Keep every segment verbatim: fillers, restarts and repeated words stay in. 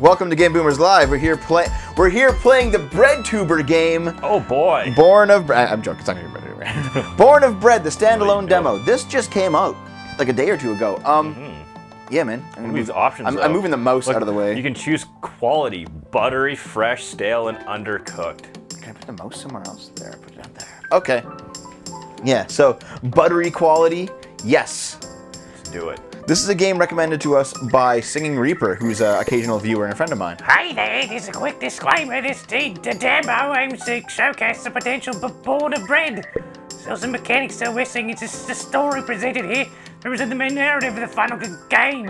Welcome to Game Boomers Live. We're here playing. We're here playing the BreadTuber game. Oh boy! Born of Bread. I'm joking. It's not gonna be BreadTuber. Born of Bread, the standalone demo. This just came out like a day or two ago. Um, mm-hmm. Yeah, man. I'm move, options. I'm, I'm moving the mouse Look, out of the way. You can choose quality: buttery, fresh, stale, and undercooked. Can I put the mouse somewhere else? There. Put it up there. Okay. Yeah. So buttery quality. Yes. Let's do it. This is a game recommended to us by Singing Reaper, who's an occasional viewer and a friend of mine. Hi there, there's a quick disclaimer. This the, the demo aims to showcase the potential of Born of Bread. So some mechanics are missing. It's just the story presented here. Represent the main narrative of the final game.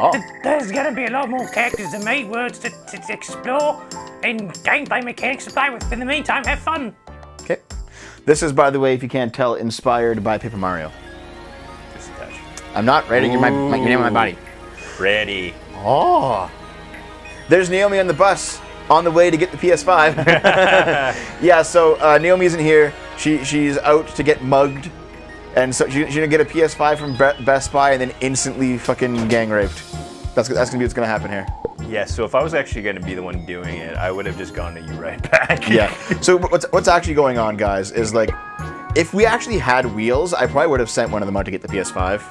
Oh. Th there's going to be a lot more characters and main words to, to, to explore and gameplay mechanics to play with. But in the meantime, have fun. Okay. This is, by the way, if you can't tell, inspired by Paper Mario. I'm not ready. You're my, my, your name on my body. Ready. Oh. There's Naomi on the bus on the way to get the P S five. Yeah, so uh, Naomi isn't here. She She's out to get mugged. And so she, she's going to get a P S five from Be Best Buy and then instantly fucking gang raped. That's, that's going to be what's going to happen here. Yeah, so if I was actually going to be the one doing it, I would have just gone to you right back. Yeah. So what's, what's actually going on, guys, is like, if we actually had wheels, I probably would have sent one of them out to get the P S five.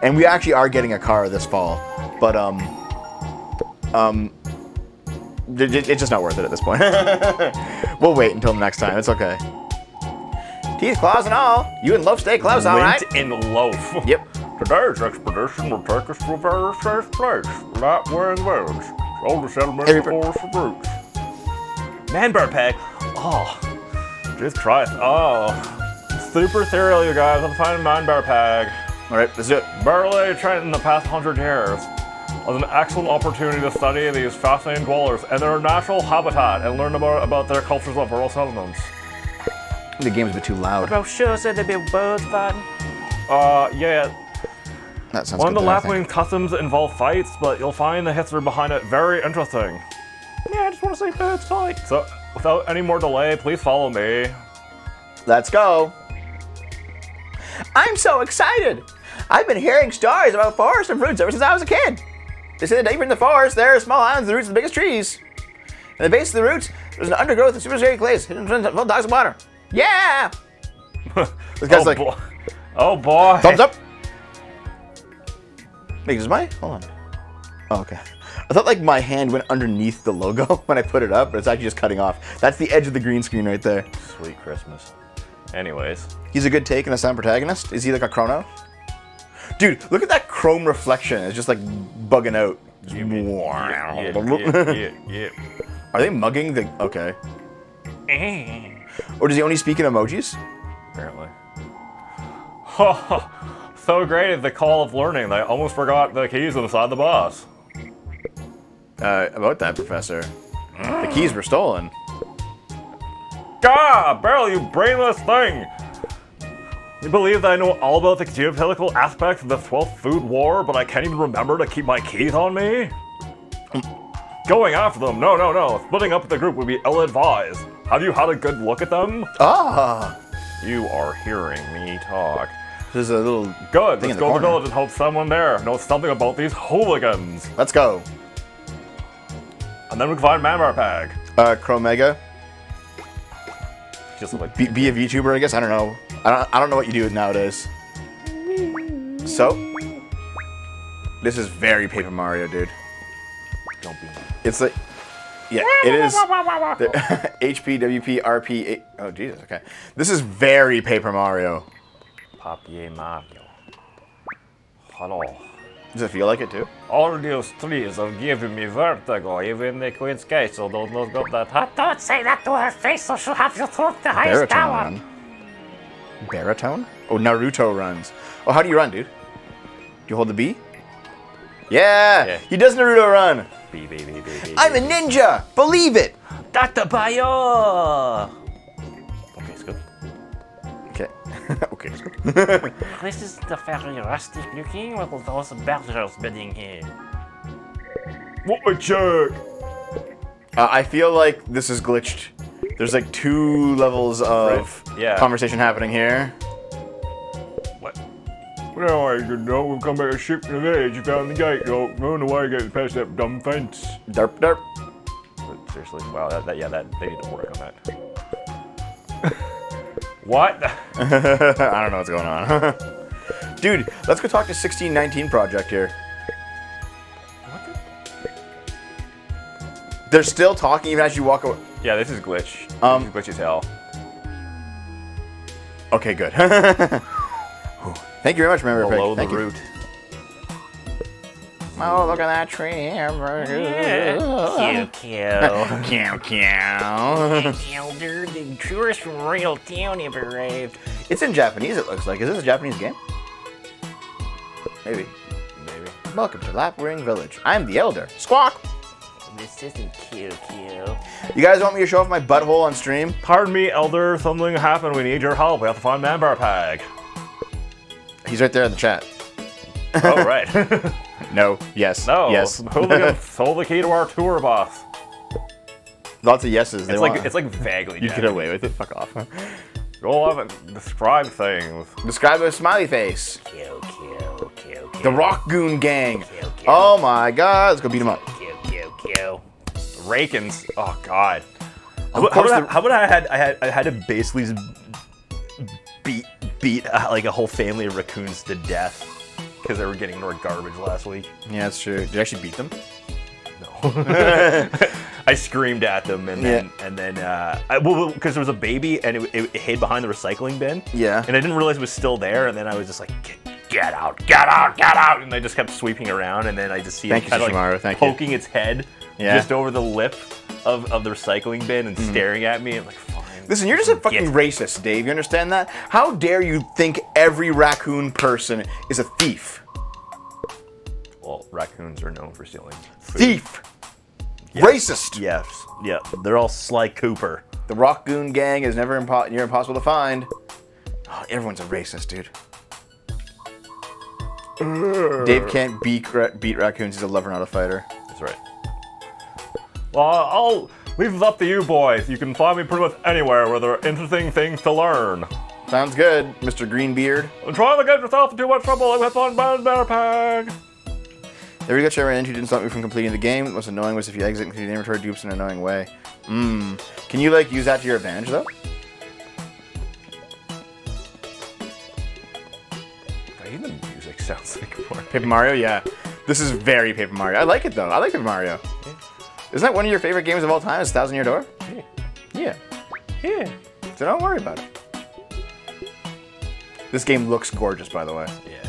And we actually are getting a car this fall, but um, um, it's just not worth it at this point. We'll wait until the next time. It's okay. Teeth, claws, and all. You and Loaf stay close, all right? Lint and Loaf. Yep. Today's expedition will take us to a very safe place. Lapwing lands. All the settlements are forest roots. Man, bird pack. Oh, just try it. Oh, super cereal, you guys. I'm finding man bird pack. All right, let's do it. Barely tried in the past hundred years was an excellent opportunity to study these fascinating dwellers and their natural habitat and learn about, about their cultures of rural settlements. The game's a bit too loud. Bro, sure said there'd be birds fighting. Uh, yeah. That sounds One good of the Lapwing customs involve fights, but you'll find the history behind it very interesting. Yeah, I just want to see birds fight. So, without any more delay, please follow me. Let's go. I'm so excited. I've been hearing stories about forests and fruits ever since I was a kid. They say that even in the forest, there are small islands in the roots of the biggest trees. At the base of the roots, there's an undergrowth of super scary clays hidden full of dogs and water. Yeah! This guy's oh, like, boy. Oh boy. Thumbs up. Wait, is my? Hold on. Oh, okay. I thought like my hand went underneath the logo when I put it up, but it's actually just cutting off. That's the edge of the green screen right there. Sweet Christmas. Anyways. He's a good take and a sound protagonist. Is he like a Chrono? Dude, look at that chrome reflection. It's just like bugging out. Yeah, yeah, yeah, yeah, yeah. Are they mugging the... Okay. Or does he only speak in emojis? Apparently. Oh, so great at the call of learning. I almost forgot the keys on the side of the bus. Uh, about that, Professor. Mm. The keys were stolen. Gah, Barrel, you brainless thing! You believe that I know all about the geopolitical aspects of the twelfth Food War, but I can't even remember to keep my keys on me? Going after them, no, no, no. Splitting up the group would be ill-advised. Have you had a good look at them? Ah! You are hearing me talk. There's a little Good, thing let's in the go corner. to the village and hope someone there knows something about these hooligans. Let's go. And then we can find Mamarpag. Uh, Chromega? Just like be, be a VTuber, I guess? I don't know. I don't, I don't know what you do nowadays. So, this is very Paper Mario, dude. Don't be. It's like, yeah, it is. H P, W P, R P, oh Jesus, okay. This is very Paper Mario. Papier Mario. Hello. Does it feel like it too? All those trees are giving me vertigo, even the Queen's Castle don't look up that hot. Don't say that to her face, or she'll have you throw the highest tower. Baritone? Oh, Naruto runs. Oh, how do you run, dude? Do you hold the B? Yeah! yeah. He does Naruto run! B, B, B, B, B, I'm B, a ninja! B. Believe it! Doctor Bayo! Okay, let's go. Okay. okay, let's go. This is the very rustic looking with those badgers bedding here. What a jerk! Uh, I feel like this is glitched. There's like two levels of right. yeah. conversation happening here. What? Well, I don't know. We'll come back to shoot from the village. You found the gate. No, no, no way. Get past that dumb fence. Derp, derp. But seriously, wow. That, that, yeah, that they need to work on that. What? I don't know what's going on, dude. Let's go talk to sixteen nineteen Project here. They're still talking even as you walk away. Yeah, this is glitch. Um, this is glitch as hell. Okay, good. Thank you very much, member. Below the root. Oh, look at that tree. Yeah. Q Q. Q Q. Elder, the tourists from Royal Town have arrived. It's in Japanese, it looks like. Is this a Japanese game? Maybe. Maybe. Welcome to Lapwing Village. I'm the Elder. Squawk! This isn't Q Q. You guys want me to show off my butthole on stream? Pardon me, Elder. Something happened. We need your help. We have to find Manbar Pag. He's right there in the chat. Oh, right. No. Yes. No. Yes. Hold the key to our tour, boss. Lots of yeses. They it's, want. Like, it's like vaguely you get away with it. Fuck off. Roll off and describe things. Describe a smiley face. Q, Q, Q, Q. The Rock Goon Gang. Q, Q. Oh, my God. Let's go beat him up. Q, Q, Q. Rakens. Oh, God. How about, how, about I, how about I had I had, I had to basically beat... beat uh, like a whole family of raccoons to death because they were getting ignored garbage last week. Yeah, that's true. Did you actually beat them? No. I screamed at them and then, yeah. and then uh, I, well, because there was a baby and it, it, it hid behind the recycling bin. Yeah. And I didn't realize it was still there. And then I was just like, get, get out, get out, get out. And I just kept sweeping around. And then I just see Thank it kind of like Thank poking you. its head yeah. just over the lip of, of the recycling bin and mm-hmm. staring at me. I'm like, fuck. Listen, you're just a fucking yes. racist, Dave. You understand that? How dare you think every raccoon person is a thief? Well, raccoons are known for stealing food. Thief! Yes. Racist! Yes. Yeah. They're all Sly Cooper. The Rock Goon Gang is never impo near impossible to find. Oh, everyone's a racist, dude. Uh. Dave can't beat, ra beat raccoons. He's a lover, not a fighter. That's right. Well, I'll... Leave it up to you boys. You can find me pretty much anywhere where there are interesting things to learn. Sounds good, Mister Greenbeard. I'm trying to get yourself into much trouble with one bad bear peg. Every glitch I ran into didn't stop me from completing the game. What's annoying was if you exit and complete the inventory dupes in an annoying way. Mmm. Can you like use that to your advantage though? I even the music sounds like more. Paper Mario, yeah. This is very Paper Mario. I like it though. I like Paper Mario. Yeah. Isn't that one of your favorite games of all time? Is Thousand Year Door? Yeah. Yeah. Yeah. So don't worry about it. This game looks gorgeous, by the way. Yeah.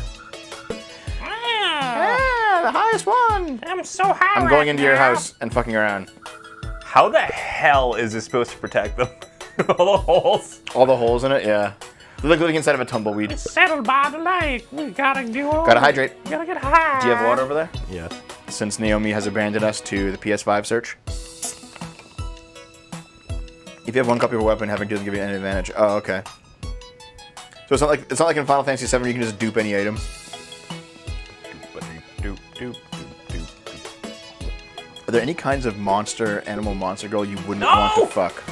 Ah, ah the highest one. I'm so high. I'm going right into now. your house and fucking around. How the hell is this supposed to protect them? All the holes. All the holes in it, yeah. Look like inside of a tumbleweed. It's settled by the lake. We gotta do all. Gotta hydrate. We gotta get high. Do you have water over there? Yeah. Since Naomi has abandoned us to the P S five search. If you have one copy of a weapon, having doesn't give you any advantage. Oh, okay. So it's not like it's not like in Final Fantasy seven you can just dupe any item. Are there any kinds of monster, animal, monster girl you wouldn't no! want to fuck?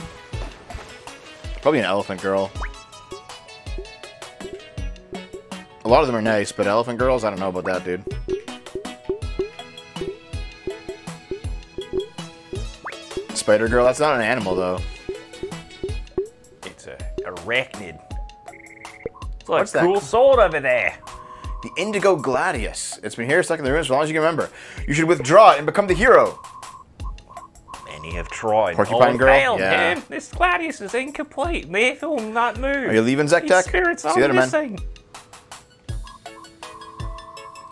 Probably an elephant girl. A lot of them are nice, but elephant girls, I don't know about that, dude. Spider girl, that's not an animal though. It's a arachnid. It's like What's a cool that? sword over there. The Indigo Gladius. It's been here stuck in the ruins for as long as you can remember. You should withdraw it and become the hero. Many have tried. Porcupine girl. Failed, yeah. Man. This Gladius is incomplete. Therefore will not move. Are you leaving Zektek? Spirits See are later, missing. Man.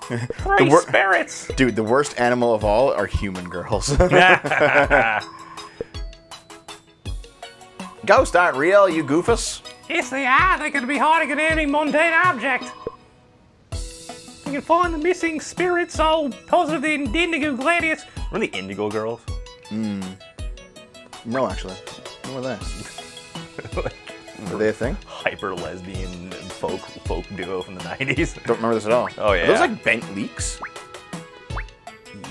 Three spirits! Dude, the worst animal of all are human girls. Ghosts aren't real, you goofus. Yes, they are. They could be hiding in any mundane object. You can find the missing spirit soul, positive the Indigo Gladius. Remember the Indigo Girls? Hmm. Real, actually. What were they? like, were they a thing? Hyper lesbian folk folk duo from the nineties. Don't remember this at all. Oh, yeah. Are those like bent leaks?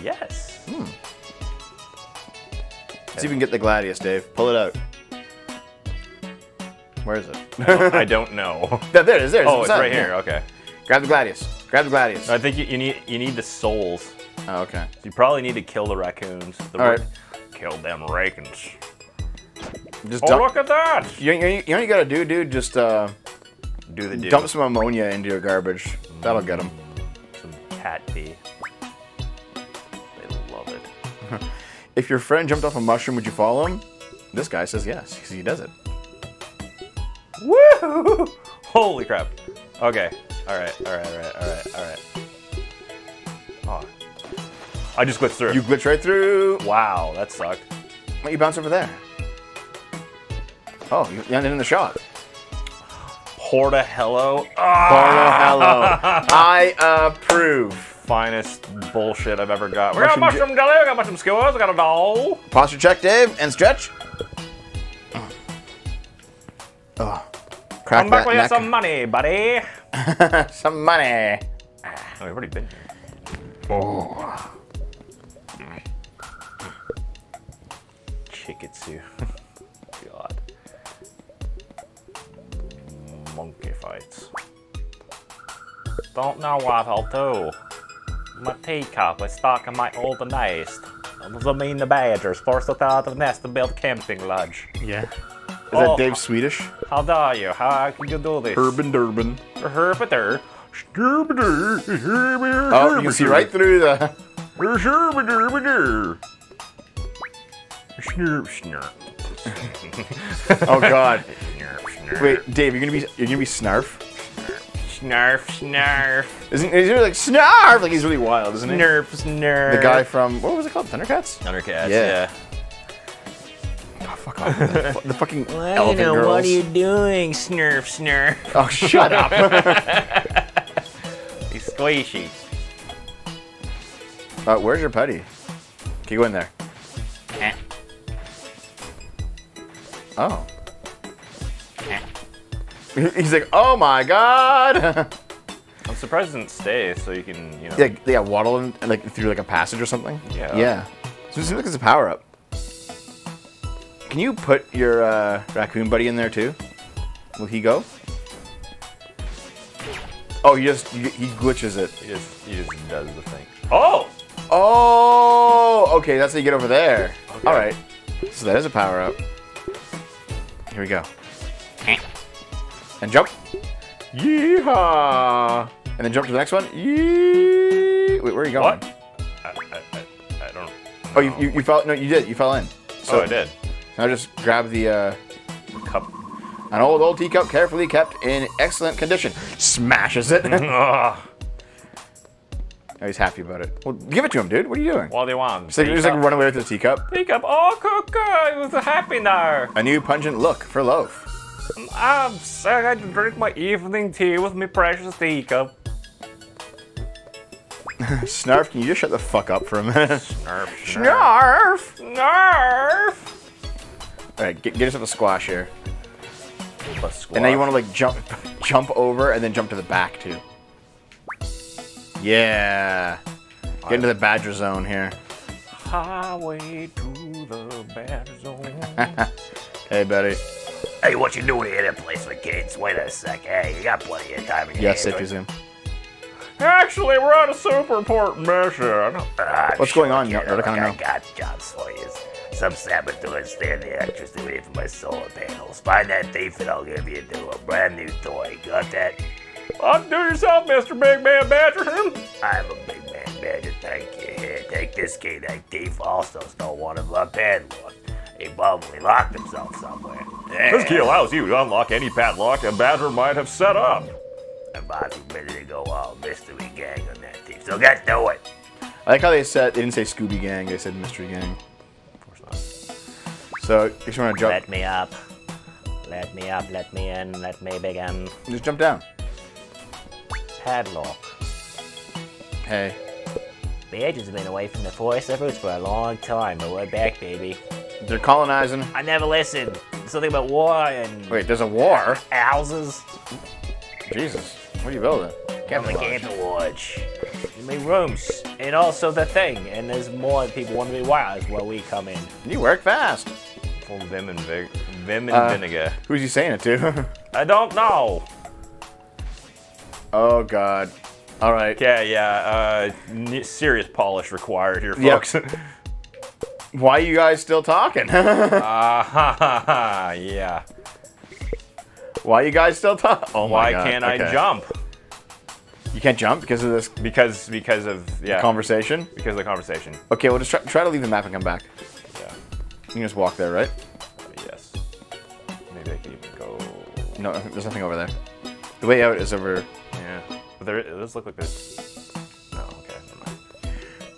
Yes. Hmm. Okay. Let's see if we can get the Gladius, Dave. Pull it out. Where is it? I don't, I don't know. There it is. There it is. Oh, it's right here. Okay. Grab the Gladius. Grab the Gladius. I think you, you need you need the souls. Oh, okay. You probably need to kill the raccoons. The All right. Kill them raccoons. Just oh, dump. Look at that! You, you, you know what you gotta do, dude? Just uh, do the do. Dump some ammonia into your garbage. Mm. That'll get them. Some cat pee. They love it. If your friend jumped off a mushroom, would you follow him? This guy says yes, because he does it. Woo! Holy crap. Okay. Alright, alright, alright, alright, alright. Oh. I just glitched through. You glitched right through. Wow, that sucked. Why don't you bounce over there? Oh, you landed in the shop. Portahello. Ah! Portahello. I approve. Finest bullshit I've ever got. We got mushroom jelly, we got mushroom skewers, we got a doll. Posture check, Dave, and stretch. Oh. Crack Come back when you have some money, buddy. Some money. Oh, we've already been here. Oh. Chikitsu. God. Monkey fights. Don't know what I'll do. My teacup is stuck in my old nest. Doesn't mean the badgers forced it out of the nest to build camping lodge. Yeah. Is oh, that Dave Swedish? How dare you? How can you do this? Urban Durbin. Herpeter. Oh, you can see right through the... Oh God. Wait, Dave, you're gonna be you're gonna be Snarf? Snarf, Snarf. Isn't he's really like Snarf? Like he's really wild, isn't he? Snarf, Snarf. The guy from what was it called? Thundercats. Thundercats. Yeah. yeah. Oh, fuck off. The, the fucking well, elephant you know, girls. What are you doing, Snurf Snurf? Oh, shut up. He's squishy. Uh, where's your putty? Can you go in there? Eh. Oh. Eh. He's like, oh my God. I'm surprised it didn't stay so you can, you know. Yeah, yeah waddle in, like, through like a passage or something. Yeah. Yeah. So it seems like it's a power up. Can you put your uh, raccoon buddy in there too? Will he go? Oh, he just he, he glitches it. He just, he just does the thing. Oh! Oh! Okay, that's how you get over there. Okay. All right. So that is a power up. Here we go. And jump. Yeehaw! And then jump to the next one. Yee! Wait, where are you going? What? I, I, I, I don't know. Oh, you you, you fell? No, you did. You fell in. So oh, I did. Now just grab the uh, cup. An old, old teacup carefully kept in excellent condition. Smashes it. Oh, he's happy about it. Well, give it to him, dude. What are you doing? What do you want? Just, like, just like run away with the teacup. Teacup. Oh, Coco, he was happy now. A new pungent look for Loaf. I'm sorry, I drink my evening tea with my precious teacup. Snarf, can you just shut the fuck up for a minute? Snarf. Snarf. Snarf. Snarf. Alright, get, get us up a squash here. A squash. And now you want to like jump jump over and then jump to the back too. Yeah. Get right. into the badger zone here. Highway to the badger zone. Hey, buddy. Hey, what you doing here at that place for kids? Wait a sec. Hey, you got plenty of time in your hands. Yes, if you zoom. Actually, we're on a super important mission. Uh, What's sure going on? You know, like I got jobs for you. Some saboteurs stand the electricity waiting for my solar panels. Find that thief and I'll give you a new, a brand new toy. Got that? Undo yourself, Mister Big Man Badger. I'm a Big Man Badger, thank you. Here, take this key. That thief also stole one of my padlocks. He probably locked himself somewhere. Yeah. This key allows you to unlock any padlock a badger might have set up. I'm about to be ready to go all mystery gang on that thief, so get to it. I like how they said, they didn't say Scooby Gang, they said Mystery Gang. So, you just want to jump. Let me up. Let me up, let me in, let me begin. Just jump down. Padlock. Hey. The agents have been away from the forest of roots for a long time, but we're back, baby. They're colonizing. I never listened. Something about war and... Wait, there's a war? Houses. Jesus. What are you building? Camping lodge. My rooms. And also the thing. And there's more people want to be wise while we come in. You work fast. Full vim and, vig vim and uh, vinegar. Who's he saying it to? I don't know. Oh God. All right. Yeah, yeah. Uh, serious polish required here, folks. Yep. Why are you guys still talking? uh, ha, ha, ha, yeah. Why are you guys still talking? Oh my Why God. can't okay. I jump? You can't jump because of this. Because because of yeah. The conversation. Because of the conversation. Okay, we'll just try, try to leave the map and come back. Yeah. You can just walk there, right? Uh, yes. Maybe I can even go. No, there's nothing over there. The way out is over. Yeah. But there, it does look like this. No, okay, never mind.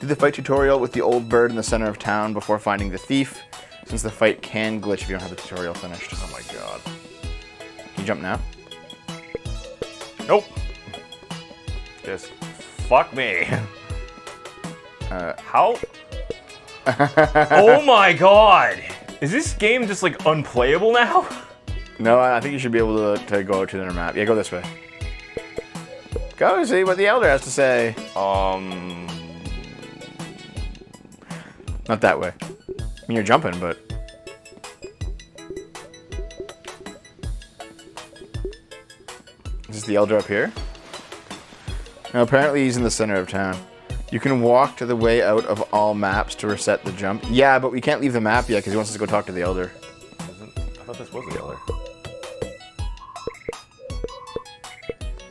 Do the fight tutorial with the old bird in the center of town before finding the thief, since the fight can glitch if you don't have the tutorial finished. Oh my God. Can you jump now? Nope. Just fuck me. Uh, How? Oh my God! Is this game just like unplayable now? No, I think you should be able to, to go to the inner map. Yeah, go this way. Go see what the elder has to say. Um, not that way. I mean, you're jumping, but is this the elder up here? No, apparently he's in the center of town. You can walk to the way out of all maps to reset the jump. Yeah, but we can't leave the map yet because he wants us to go talk to the elder. Isn't, I thought this was the elder.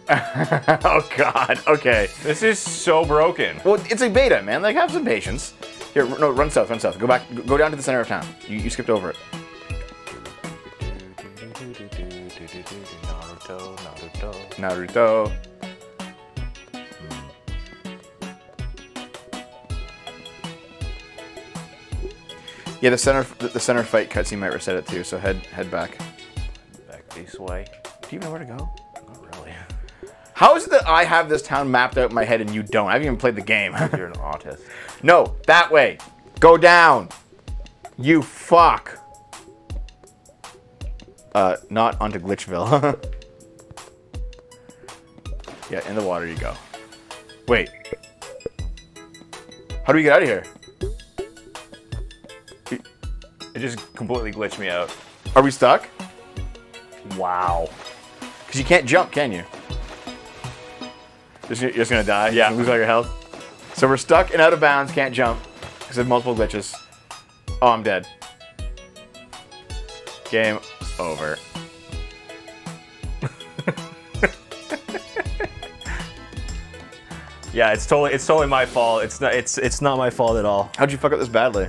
Oh God, okay. This is so broken. Well, it's a beta, man. Like, have some patience. Here, no, run south, run south. Go back, go down to the center of town. You, you skipped over it. Naruto, Naruto. Naruto. Yeah, the center, the center fight cutscene might reset it too, so head, head back. Back this way. Do you know where to go? How is it that I have this town mapped out in my head and you don't? I haven't even played the game. You're an autist. No, that way. Go down. You fuck. Uh, not onto Glitchville. Yeah, in the water you go. Wait. How do we get out of here? It just completely glitched me out. Are we stuck? Wow. Because you can't jump, can you? You're just gonna die. Yeah. Lose all your health. So we're stuck and out of bounds, can't jump. Because of multiple glitches. Oh, I'm dead. Game over. Yeah, it's totally it's totally my fault. It's not it's it's not my fault at all. How'd you fuck up this badly?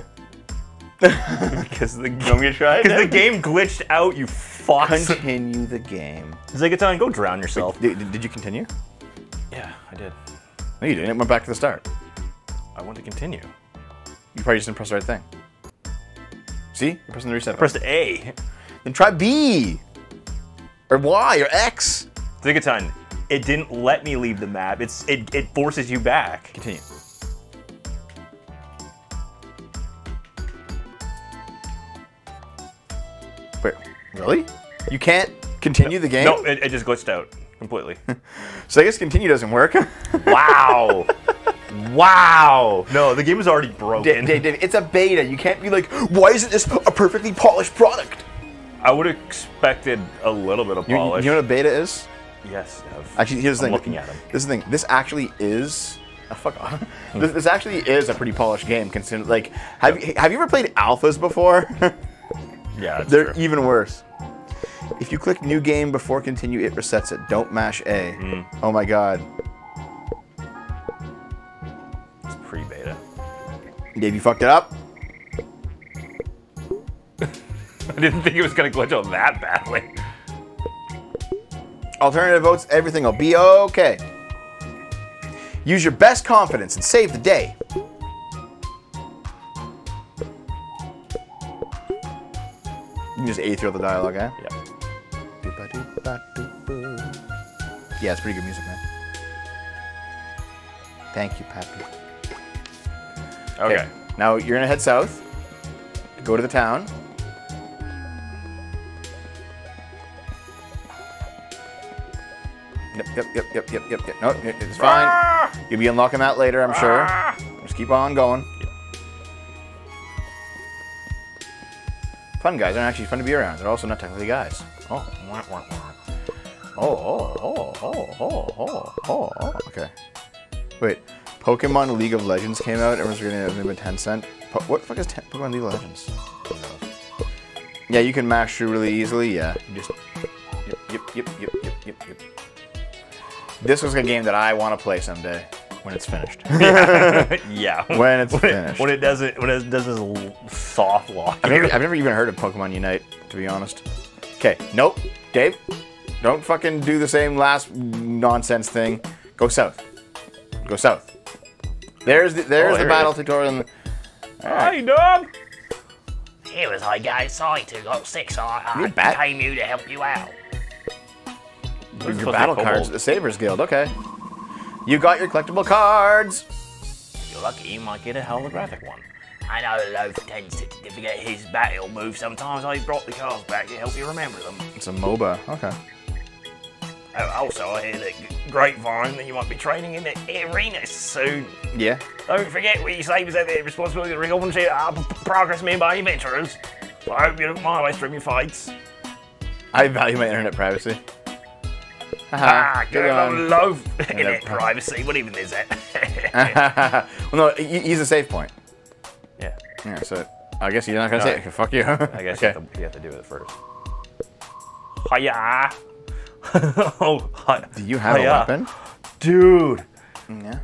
Because the game you tried? Because the game glitched out, you fucks. Continue the game. Zigatan, go drown yourself. Wait, did, did you continue? Yeah, I did. No, you didn't. It went back to the start. I want to continue. You probably just didn't press the right thing. See? You're pressing the reset button. Press A. Then try B. Or Y or X. Zigaton, it didn't let me leave the map. It's it, it forces you back. Continue. Wait, really? You can't continue no, the game? No, it, it just glitched out. Completely. So I guess continue doesn't work. Wow. Wow. No, the game is already broken. Dave, Dave, it's a beta. You can't be like, why isn't this a perfectly polished product? I would have expected a little bit of polish. You, you know what a beta is? Yes, Dev. Actually, here's the I'm thing. looking at him. This is the thing. This actually is... Oh, fuck off. this, this actually is a pretty polished game. Consider, like, have, yep. have you ever played alphas before? Yeah, that's They're true. even worse. If you click new game before continue, it resets it. Don't mash A. Mm. Oh my God. It's pre-beta. Dave, you fucked it up? I didn't think it was going to glitch out that badly. Alternative votes, everything will be okay. Use your best confidence and save the day. You can just A through the dialogue, eh? Yeah. Yeah, it's pretty good music, man. Thank you, Pappy. Okay. Okay. Now you're gonna head south. Go to the town. Yep, yep, yep, yep, yep, yep, yep. No, it's fine. Ah! You'll be unlocking that later, I'm sure. Ah! Just keep on going. Yep. Fun guys aren't actually fun to be around. They're also not technically guys. Oh. Oh, oh, oh, oh, oh, oh, oh, okay. Wait, Pokemon League of Legends came out, everyone's gonna name it Tencent. Po what the fuck is ten Pokemon League of Legends? Yeah, you can mash through really easily, yeah. You just, yep, yep, yep, yep, yep, yep, yep. This was a game that I want to play someday, when it's finished. Yeah. Yeah. When it's when finished. It, when it does it, when it does this soft lock. I've never, I've never even heard of Pokemon Unite, to be honest. Okay, nope, Dave. Don't fucking do the same last nonsense thing. Go south. Go south. There's the, there's oh, the battle tutorial. Hi, right. Dog. Here was I, guys. Sorry, two got sick, so I, I came here to help you out. Your, your battle cards, the Savers Guild. Okay. You got your collectible cards. If you're lucky, you might get a holographic one. I know Loaf tends to forget his battle moves sometimes. I brought the cards back to help you remember them. It's a MOBA. Okay. Also, I hear that grapevine that you might be training in the arena soon. Yeah. Don't forget we Sabres have the responsibility to record and share our progress made by adventurers. I hope you don't mind my streaming fights. I value my internet privacy. Ah, good, good on. I love internet, internet privacy. What even is that? Well, no, use a save point. Yeah. Yeah, so I guess you're not going to no. say it. Fuck you. I guess okay. you, have to, you have to do it first. Hiya. Oh, hi. Do you have Hiya. a weapon? Dude. Yeah.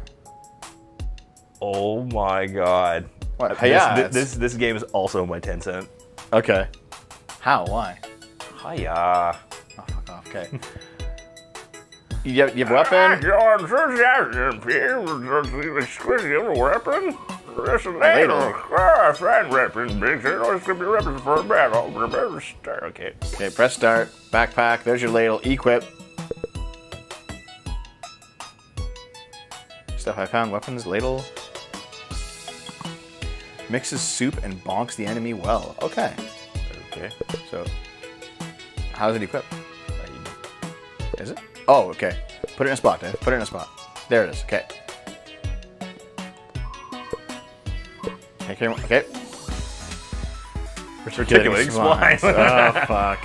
Oh my god. What? Hiya. This, this, this game is also my Tencent. Okay. How? Why? Hiya. Oh, fuck off. Okay. You have, you have a weapon? Your enthusiasm weapon? This is later. Ah, friend weapon. There's always going to be weapons for a battle. Remember to start. Okay. Okay, press start. Backpack. There's your ladle. Equip. Stuff I found. Weapons. Ladle. Mixes soup and bonks the enemy well. Okay. Okay. So, how's it equipped? Is it? Oh, okay. Put it in a spot, Dave. Put it in a spot. There it is. Okay. Okay, okay. Particularly explains. Oh, fuck.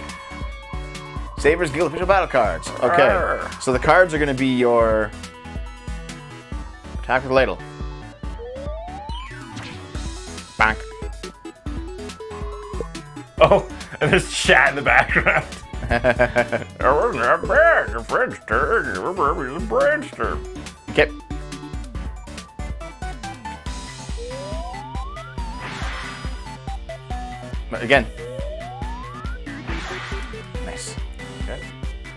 Savers Guild official battle cards. Okay. Arr. So the cards are going to be your attack with ladle. Bonk. Oh, and there's chat in the background. It was not bad. Your friend's turn. You remember your friend's turn. Okay. Again. Nice. Okay.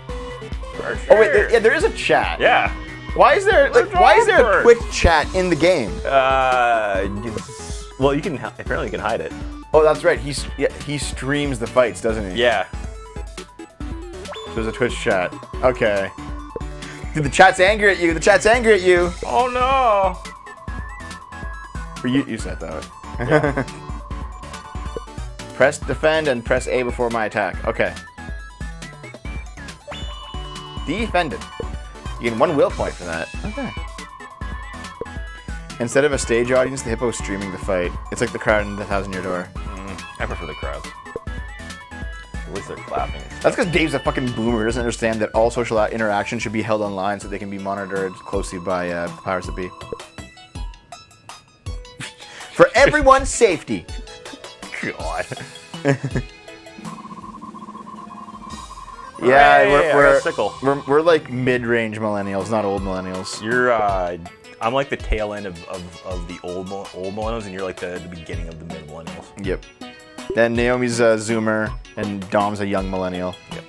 Oh wait, there, yeah, there is a chat. Yeah. Why is there like, why is there a Twitch chat in the game? Uh, well, you can apparently you can hide it. Oh, that's right. He's yeah, he streams the fights, doesn't he? Yeah. So there's a Twitch chat. Okay. Dude, the chat's angry at you. The chat's angry at you. Oh no. Or you you said that. Yeah. Press defend and press A before my attack. Okay. Defended. You get one will point for that. Okay. Instead of a stage audience, the hippo's streaming the fight. It's like the crowd in the Thousand Year Door. Mm, I prefer the crowd. At least they're clapping. That's because Dave's a fucking boomer. Doesn't understand that all social interaction should be held online so they can be monitored closely by uh, powers that be. For everyone's safety. God. Yeah, right, we're, yeah, we're, sickle. we're we're like mid-range millennials, not old millennials. You're, uh, I'm like the tail end of, of, of the old old millennials, and you're like the, the beginning of the mid millennials. Yep. Then Naomi's a Zoomer, and Dom's a young millennial. Yep.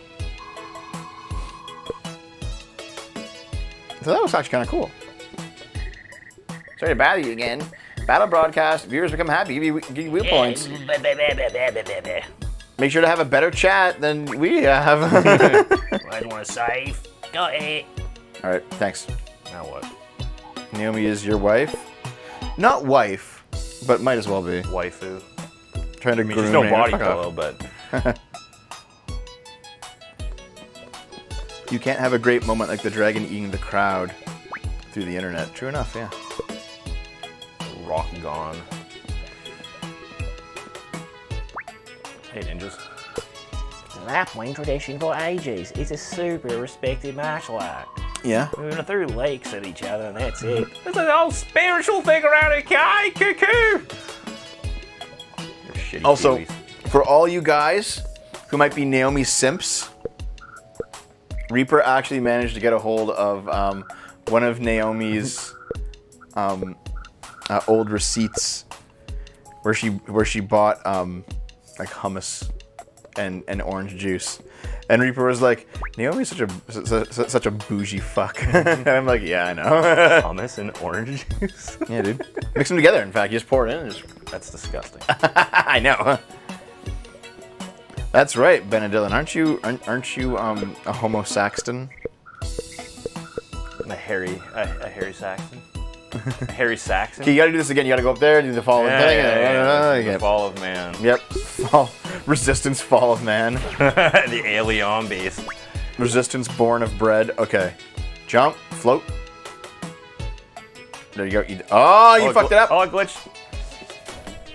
So that was actually kind of cool. Sorry to bother you again. Battle broadcast, viewers become happy, give you, give you wheel points. Make sure to have a better chat than we have. I just want to save. Got it. All right, thanks. Now what? Naomi is your wife? Not wife, but might as well be. Waifu. Trying to I mean, groom. There's no body pillow, but... You can't have a great moment like the dragon eating the crowd through the internet. True enough, yeah. Rock gone. Hey ninjas. Lapwing tradition for ages. It's a super respected martial art. Yeah. We threw lakes at each other and that's it. There's an old spiritual thing around, okay? Cuckoo! Also, theories. For all you guys who might be Naomi simps, Reaper actually managed to get a hold of um, one of Naomi's um, uh, old receipts, where she where she bought um, like hummus and and orange juice, and Reaper was like, "Naomi's such a such, such a bougie fuck," and I'm like, "Yeah, I know." Hummus and orange juice. Yeah, dude, mix them together. In fact, you just pour it in. And just... That's disgusting. I know. That's right, Benedillin. Aren't you aren't, aren't you um, a Homo Saxton? A hairy a, a hairy Saxon. Harry Saxon. Okay, you gotta do this again. You gotta go up there and do the fall of yeah, thing. Yeah, yeah, yeah. The fall of man. Yep. Fall. Resistance fall of man. The alien beast. Resistance born of bread. Okay. Jump. Float. There you go. You, oh, you oh, fucked it up. Oh, I glitched.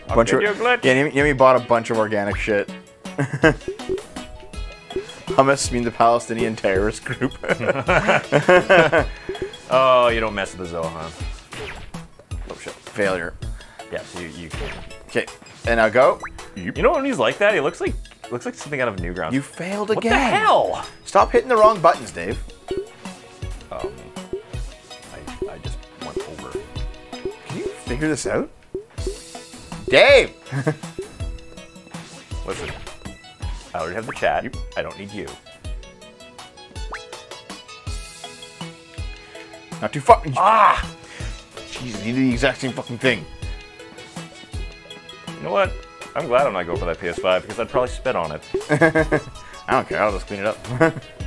I'll bunch of, you a glitch. Yeah, Yemi bought a bunch of organic shit. Hummus mean the Palestinian terrorist group. Oh, you don't mess with the Zohan. Oh shit. Failure. Yeah, so you, you can. Okay, and now go. You know when he's like that, he looks like looks like something out of Newgrounds. You failed again. What the hell? Stop hitting the wrong buttons, Dave. Um, I, I just went over. Can you figure this out? Dave! Listen, I already have the chat. I don't need you. Not too fucking. Ah! Jesus, you did the exact same fucking thing. You know what? I'm glad I'm not going for that P S five because I'd probably spit on it. I don't care. I'll just clean it up.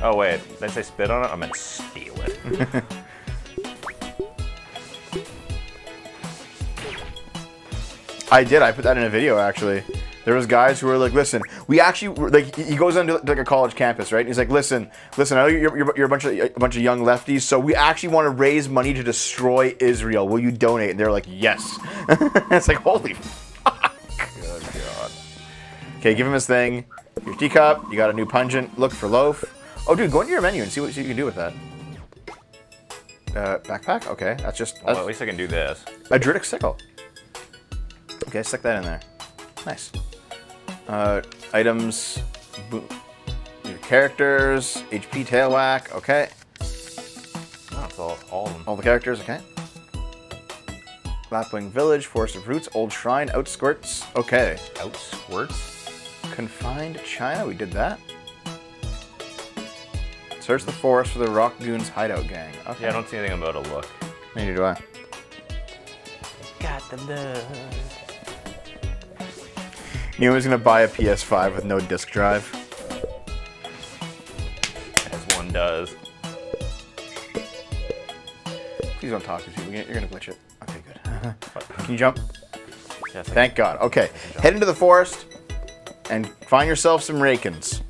Oh wait, did I say spit on it? I meant steal it. I did. I put that in a video actually. There was guys who were like, listen, we actually, like, he goes onto like a college campus, right? And he's like, listen, listen, I know you're, you're, you're a bunch of a bunch of young lefties, so we actually want to raise money to destroy Israel. Will you donate? And they're like, yes. It's like, holy fuck. Good God. Okay, give him his thing. Your teacup. You got a new pungent. Look for loaf. Oh, dude, go into your menu and see what, see what you can do with that. Uh, backpack? Okay, that's just... That's, well, at least I can do this. Adritic sickle. Okay, stick that in there. Nice. Uh, items, boom. Your characters, H P tail whack, okay. Oh, it's all, all of them. All the characters, okay. Lapwing Village, Forest of Roots, Old Shrine, Outskirts, okay. Outskirts? Confined China, we did that. Search the forest for the Rock Goons hideout gang. Okay. Yeah, I don't see anything about a look. Neither do I. Got the look. Anyone's gonna buy a P S five with no disc drive. As one does. Please don't talk to people. You're gonna glitch it. Okay, good. Can you jump? Yes, I Thank can. God. Okay, head into the forest and find yourself some rakins.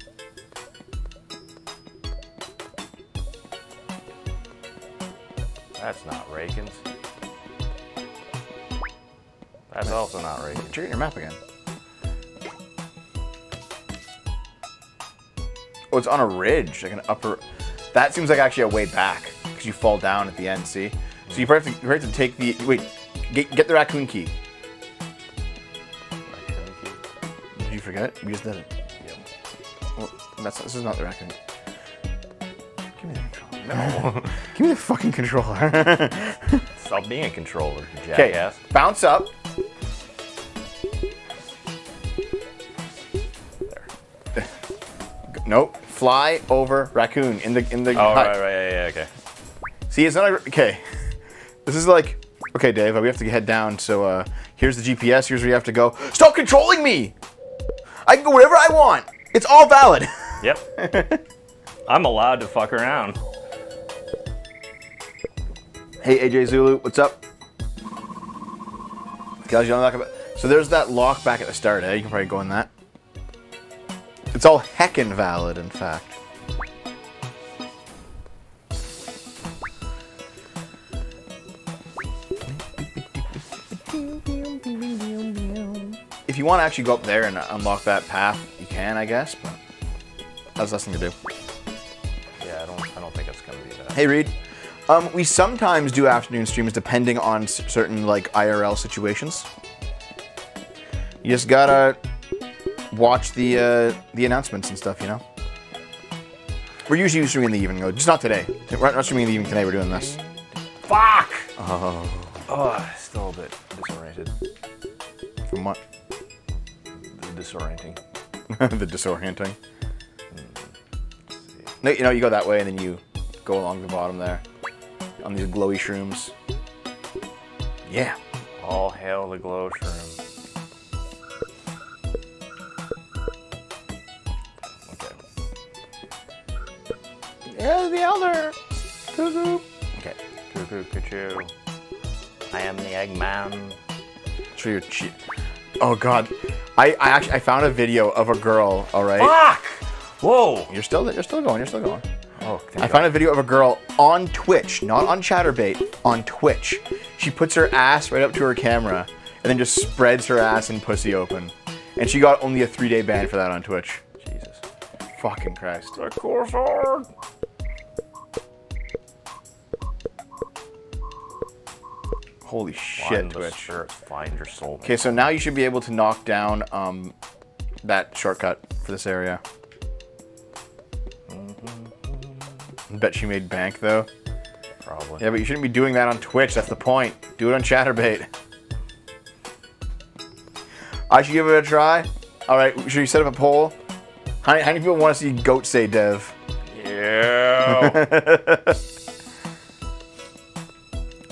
That's not rakins. That's no. also not rakins. Check your map again. Oh, it's on a ridge, like an upper... That seems like actually a way back, because you fall down at the end, see? So you probably have to, you probably have to take the... Wait, get, get the raccoon key. Raccoon key? Did you forget? We just did it. Yep. Well, that's, this is not the raccoon. Give me the controller. No. Give me the fucking controller. Stop being a controller, you jackass. Okay, bounce up. There. Nope. Fly over raccoon in the in the. Oh hut. right, right, yeah, yeah, okay. See, it's not a, okay. This is like, okay, Dave, we have to head down. So uh, here's the G P S. Here's where you have to go. Stop controlling me! I can go wherever I want. It's all valid. Yep. I'm allowed to fuck around. Hey, A J Zulu, what's up? So there's that lock back at the start. Eh, you can probably go in that. It's all heckin' valid, in fact. If you want to actually go up there and unlock that path, you can, I guess, but... How's that thing to do? Yeah, I don't, I don't think it's gonna be that. Hey, Reed. Um, we sometimes do afternoon streams depending on certain like I R L situations. You just gotta watch the uh, the announcements and stuff, you know. We're usually streaming in the evening, though. Just not today. We're not streaming in the evening today. We're doing this. Fuck. Oh. Oh, still a bit disoriented. From what? The disorienting. The disorienting. No, you know, you go that way and then you go along the bottom there on these glowy shrooms. Yeah. All hail the glow shroom. Okay. There's the elder. Cuckoo. Okay. Cuckoo, cuckoo. I am the Eggman. Show your cheat. Oh God. I, I actually I found a video of a girl. All right. Fuck. Whoa! You're still you're still going. You're still going. Oh, I found a video of a girl on Twitch, not on Chatterbait, on Twitch. She puts her ass right up to her camera, and then just spreads her ass and pussy open. And she got only a three-day ban for that on Twitch. Jesus, fucking Christ! The course hard. Holy shit, Twitch! Find your soul. Okay, so now you should be able to knock down um that shortcut for this area. Bet she made bank though. Probably. Yeah, but you shouldn't be doing that on Twitch. That's the point. Do it on Chatterbait. I should give it a try. All right, should we set up a poll? How many, how many people want to see Goat say Dev? Yeah.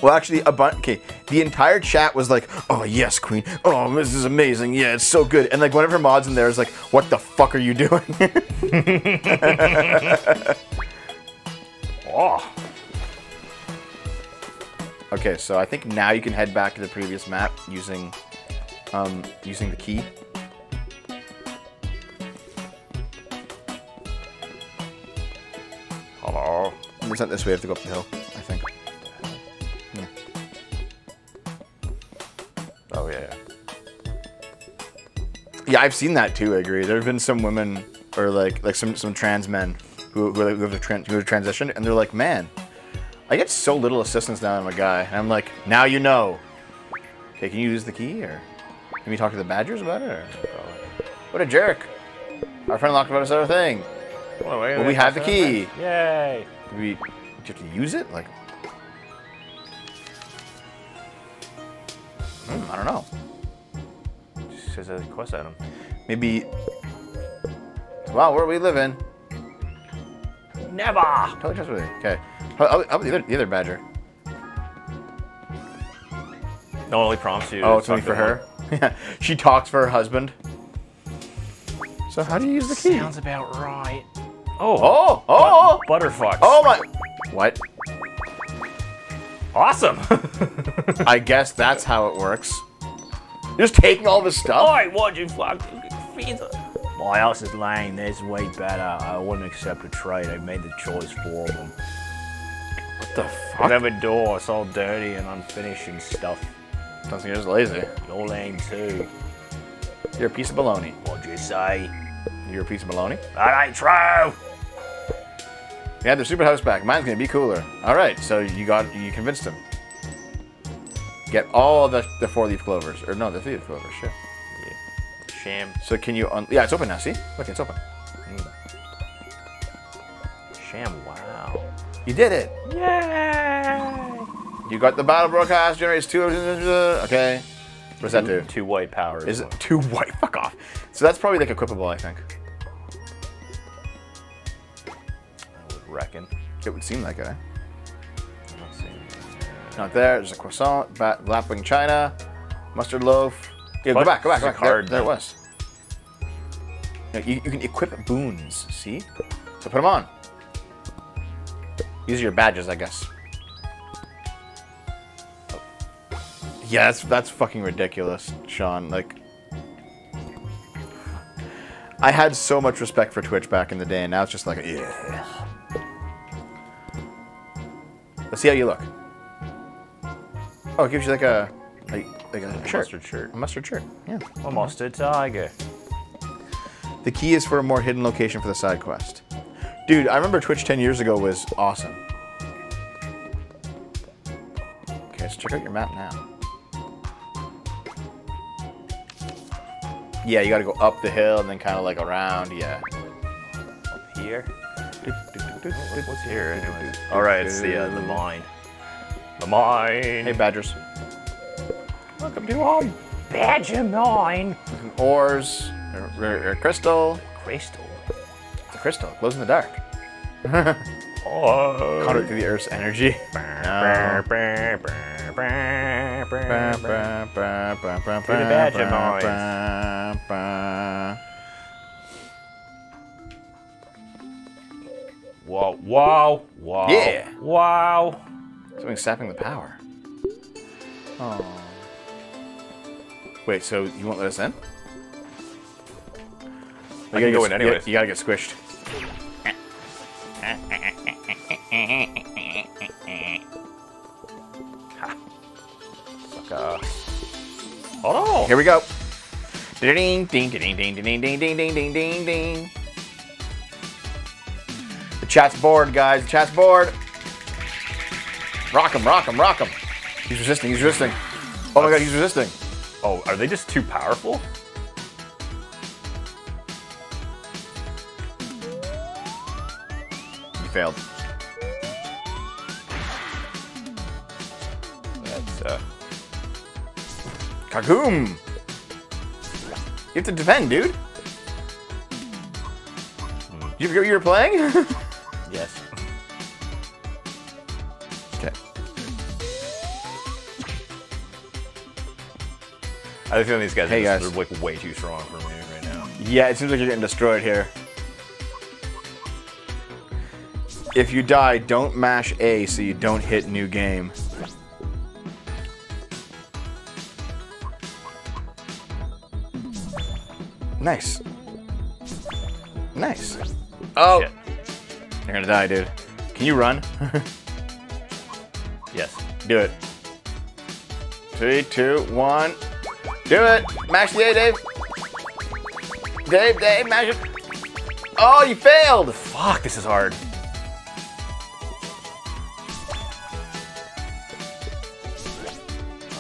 Well, actually, a bunch. Okay, the entire chat was like, "Oh yes, Queen. Oh, this is amazing. Yeah, it's so good." And like one of her mods in there is like, "What the fuck are you doing?" Oh. Okay, so I think now you can head back to the previous map using um, using the key. Hello. It's not this way. I have to go up the hill, I think. Yeah. Oh yeah. Yeah, I've seen that too. I agree. There have been some women, or like like some some trans men. Who, who, who, have trans, who have transitioned, and they're like, man, I get so little assistance now that I'm a guy. And I'm like, now you know. Okay, can you use the key, or can we talk to the Badgers about it? Or, oh, what a jerk. Our friend locked about us other thing. Well, well we have the key. Way. Yay. Do we, do you have to use it? Like, hmm, I don't know. Just as a quest item. Maybe, wow, where we live in. Never! Totally trustworthy. Okay. How about the, the other badger? No, it only prompts you. Oh, it's only for her? Yeah. She talks for her husband. So, how do you use the key? Sounds about right. Oh! Oh! Oh! But, butterfucks. Oh my. What? Awesome! I guess that's how it works. You're just taking all this stuff? Oi, why'd you fuck? My house is lame. There's way better. I wouldn't accept a trade. I made the choice for them. What the fuck? Whatever door. It's all dirty and unfinished and stuff. Sounds like you're just lazy. You're lame too. You're a piece of baloney. What'd you say? You're a piece of baloney? That ain't true. Yeah, the super house back. Mine's gonna be cooler. All right. So you got you convinced him. Get all the the four leaf clovers, or no, the three leaf clovers. Shit. Sham. So can you un- yeah, it's open now, see? Look, it's open. Mm. Sham, wow. You did it! Yay! You got the battle broadcast, generates two... Okay. What does that do? Two white powers. Is it two white? Fuck off. So that's probably like equipable, I think. I would reckon. It would seem like it, eh? Not, there. Not there, there's a croissant, bat, Lapwing China, mustard loaf. Yeah, go back, go back, go back. There, there it was. You, you can equip boons, see? So put them on. These are your badges, I guess. Oh. Yeah, that's, that's fucking ridiculous, Sean. Like, I had so much respect for Twitch back in the day, and now it's just like, yeah. Let's see how you look. Oh, it gives you like a... Like, like a, a shirt. Mustard shirt. A mustard shirt, yeah. Almost a tiger. The The key is for a more hidden location for the side quest. Dude, I remember Twitch ten years ago was awesome. Okay, let's check out your map now. Yeah, you gotta go up the hill and then kind of like around, yeah. Up here? What's here anyways? Alright, it's the, uh, the mine. The mine! Hey, Badgers. Welcome to our Badger Mine! Ores, or, or, or crystal. Crystal? It's a crystal, it glows in the dark. Oh. Caught it through the Earth's energy. Wow, wow, wow. Yeah. Wow. Something's sapping the power. Oh. Wait, so you won't let us in? You I gotta can go in anyways. You gotta get squished. Ha. Sucker. Oh no! Here we go. Ding ding ding ding ding ding ding ding ding ding ding. The chat's bored, guys. The chat's bored. Rock him, rock him, rock him. He's resisting, he's resisting. Oh my god, he's resisting. Oh, are they just too powerful? You failed. That's, uh... Kagoom! You have to defend, dude. Mm. You forget what you were playing? Yes. I think feeling these guys hey are just, guys. They're like way too strong for me right now. Yeah, it seems like you're getting destroyed here. If you die, don't mash A so you don't hit new game. Nice. Nice. Oh! Shit. You're gonna die, dude. Can you run? Yes. Do it. Three, two, one. Do it! Mash the A, Dave! Dave, Dave, mash it! Oh, you failed! Fuck, this is hard.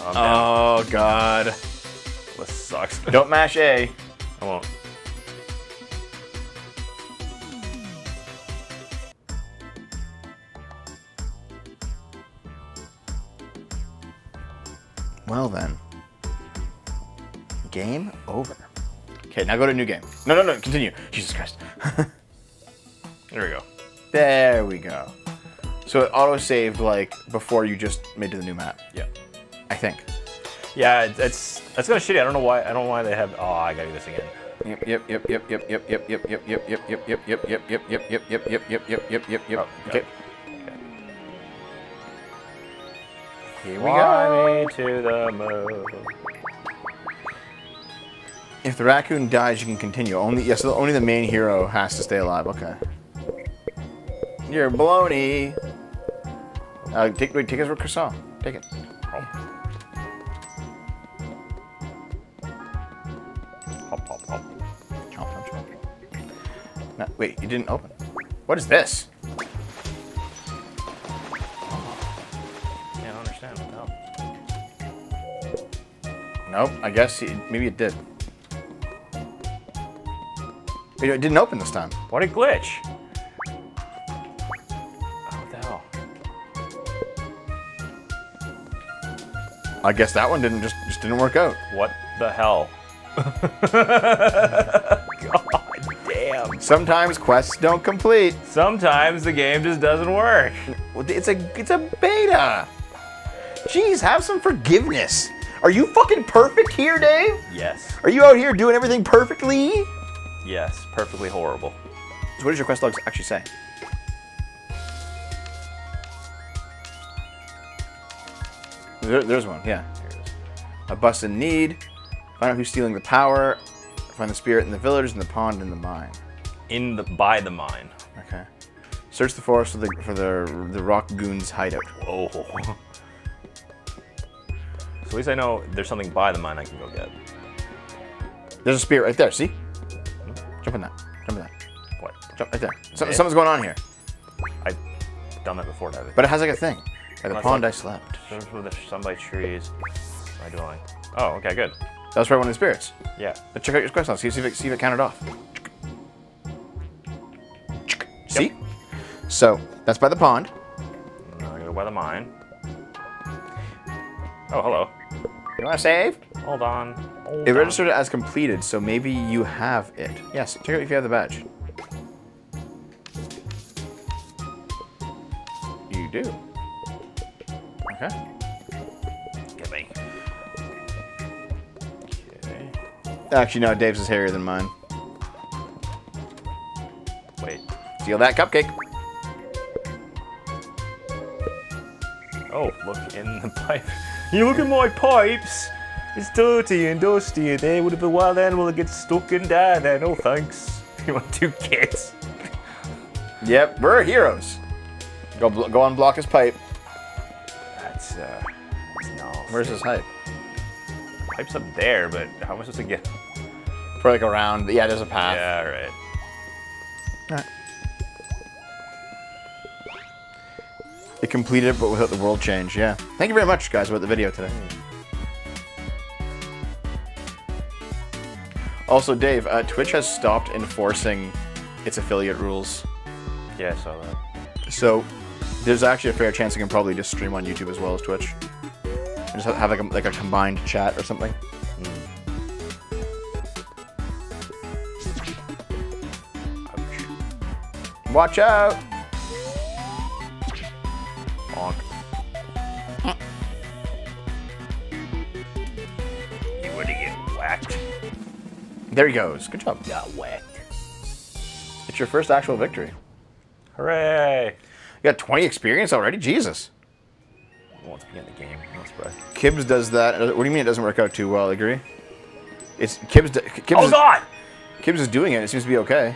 Oh, oh God. This sucks. Don't mash A. I won't. Well then. Game over. Okay, now go to new game. No, no, no, continue. Jesus Christ. There we go. There we go. So it auto-saved, like, before you just made to the new map. Yeah. I think. Yeah, that's that's kind of shitty. I don't know why, I don't know why they have, oh, I gotta do this again. Yep, yep, yep, yep, yep, yep, yep, yep, yep, yep, yep, yep, yep, yep, yep, yep, yep, yep, yep, yep, yep, yep, yep, yep, yep. Okay. Here we go. Fly me to the moon. If the raccoon dies, you can continue. Only yes, only the main hero has to stay alive. Okay. You're baloney. Uh, take wait, take his croissant. Take it. Oh. Hop, hop, hop. Chomp, chomp, chomp. No, wait, you didn't open. What is this? I don't understand. No. Nope. I guess it, maybe it did. It didn't open this time. What a glitch! Oh, what the hell? I guess that one didn't just just didn't work out. What the hell? God damn! Sometimes quests don't complete. Sometimes the game just doesn't work. It's a it's a beta. Jeez, have some forgiveness. Are you fucking perfect here, Dave? Yes. Are you out here doing everything perfectly? Yes, perfectly horrible. So what does your quest logs actually say? There, there's one, yeah. Here it is. A bus in need. Find out who's stealing the power. Find the spirit in the village, in the pond, in the mine. In the by the mine. Okay. Search the forest for the for the the rock goons hideout. Whoa. So at least I know there's something by the mine I can go get. There's a spirit right there. See. Jump in that. Jump in that. What? Jump right there. So, yeah. Something's going on here. I've done that before, David. But it has like a thing. Like the pond I slept. Some by trees. My dwelling. Oh, okay, good. That was probably one of the spirits. Yeah. But check out your quest log. See, see if it, see if it counted off. Yep. See? So that's by the pond. Now I gotta go by the mine. Oh, hello. You want to save? Hold on. Hold it registered on. As completed, so maybe you have it. Yes. Check out if you have the badge. You do. Okay. Get me. Okay. Actually, no. Dave's is hairier than mine. Wait. Steal that cupcake. Oh, look in the pipe. You look at my pipes! It's dirty and dusty in there. Would it be a wild animal that gets stuck and die then? Oh, thanks. You want two kids? Yep, we're heroes. Go go on, block his pipe. That's, uh, that's nasty. Where's his pipe? Pipe's up there, but how am I supposed to get? Probably like around. Yeah, there's a path. Yeah, alright. Alright. It completed it, but without the world change, yeah. Thank you very much, guys, about the video today. Also, Dave, uh, Twitch has stopped enforcing its affiliate rules. Yeah, I saw that. So, there's actually a fair chance you can probably just stream on YouTube as well as Twitch. And just have like a, like a combined chat or something. Mm. Watch out! There he goes. Good job. Got whacked. It's your first actual victory. Hooray! You got twenty experience already? Jesus. Wants to be in the game. That's right. Kibbs does that. What do you mean it doesn't work out too well? I agree. It's Kibbs. Kibbs oh is, God! Kibbs is doing it. It seems to be okay.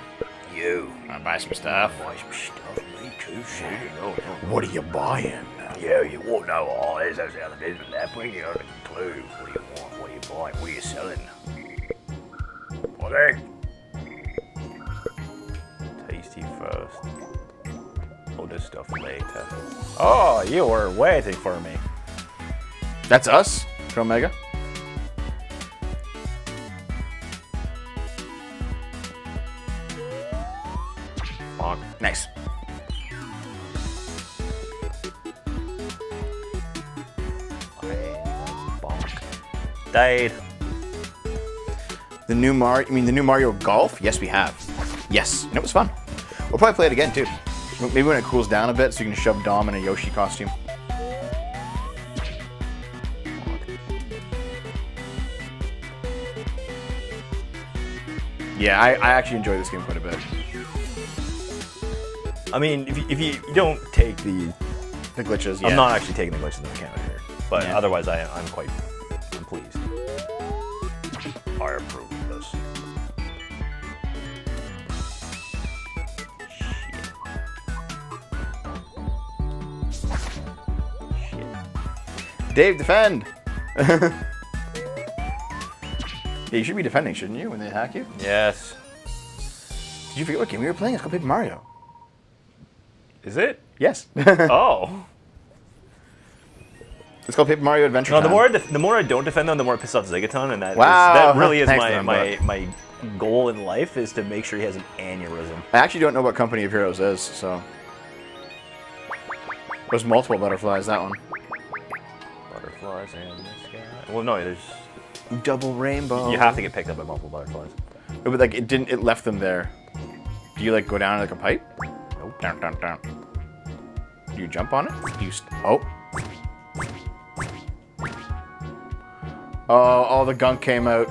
You. I buy some stuff. I buy some stuff. Me too. What are you buying? Yeah, you won't know all this. That's how it is with Lapwing. You got a clue. What do you want? What are you buying? What are you selling? Tasty first. All this stuff later. Oh, you were waiting for me. That's us, Chromega. Bonk. Nice. Bonk. Died. The new Mario, you mean the new Mario Golf? Yes, we have. Yes, and it was fun. We'll probably play it again too. Maybe when it cools down a bit, so you can shove Dom in a Yoshi costume. Yeah, I, I actually enjoy this game quite a bit. I mean, if you, if you don't take the the glitches, yeah. I'm not actually taking the glitches into account here, but yeah. Otherwise, I, I'm quite I'm pleased. I approve of this. Shit. Shit. Dave, defend! Yeah, you should be defending, shouldn't you, when they hack you? Yes. Did you forget what game we were playing? It's called Paper Mario. Is it? Yes. Oh. It's called Paper Mario Adventure no, Time. The more, I the more I don't defend them, the more I piss off Zigaton, and that, wow. is, that really is my, them, my, my goal in life, is to make sure he has an aneurysm. I actually don't know what Company of Heroes is, so... There's multiple butterflies, that one. Butterflies and this guy... Well, no, there's... Double rainbow. You have to get picked up by multiple butterflies. No, but, like, it didn't... It left them there. Do you, like, go down, like, a pipe? Nope. Dun, dun, dun. Do you jump on it? Do you... St oh. Oh, all the gunk came out.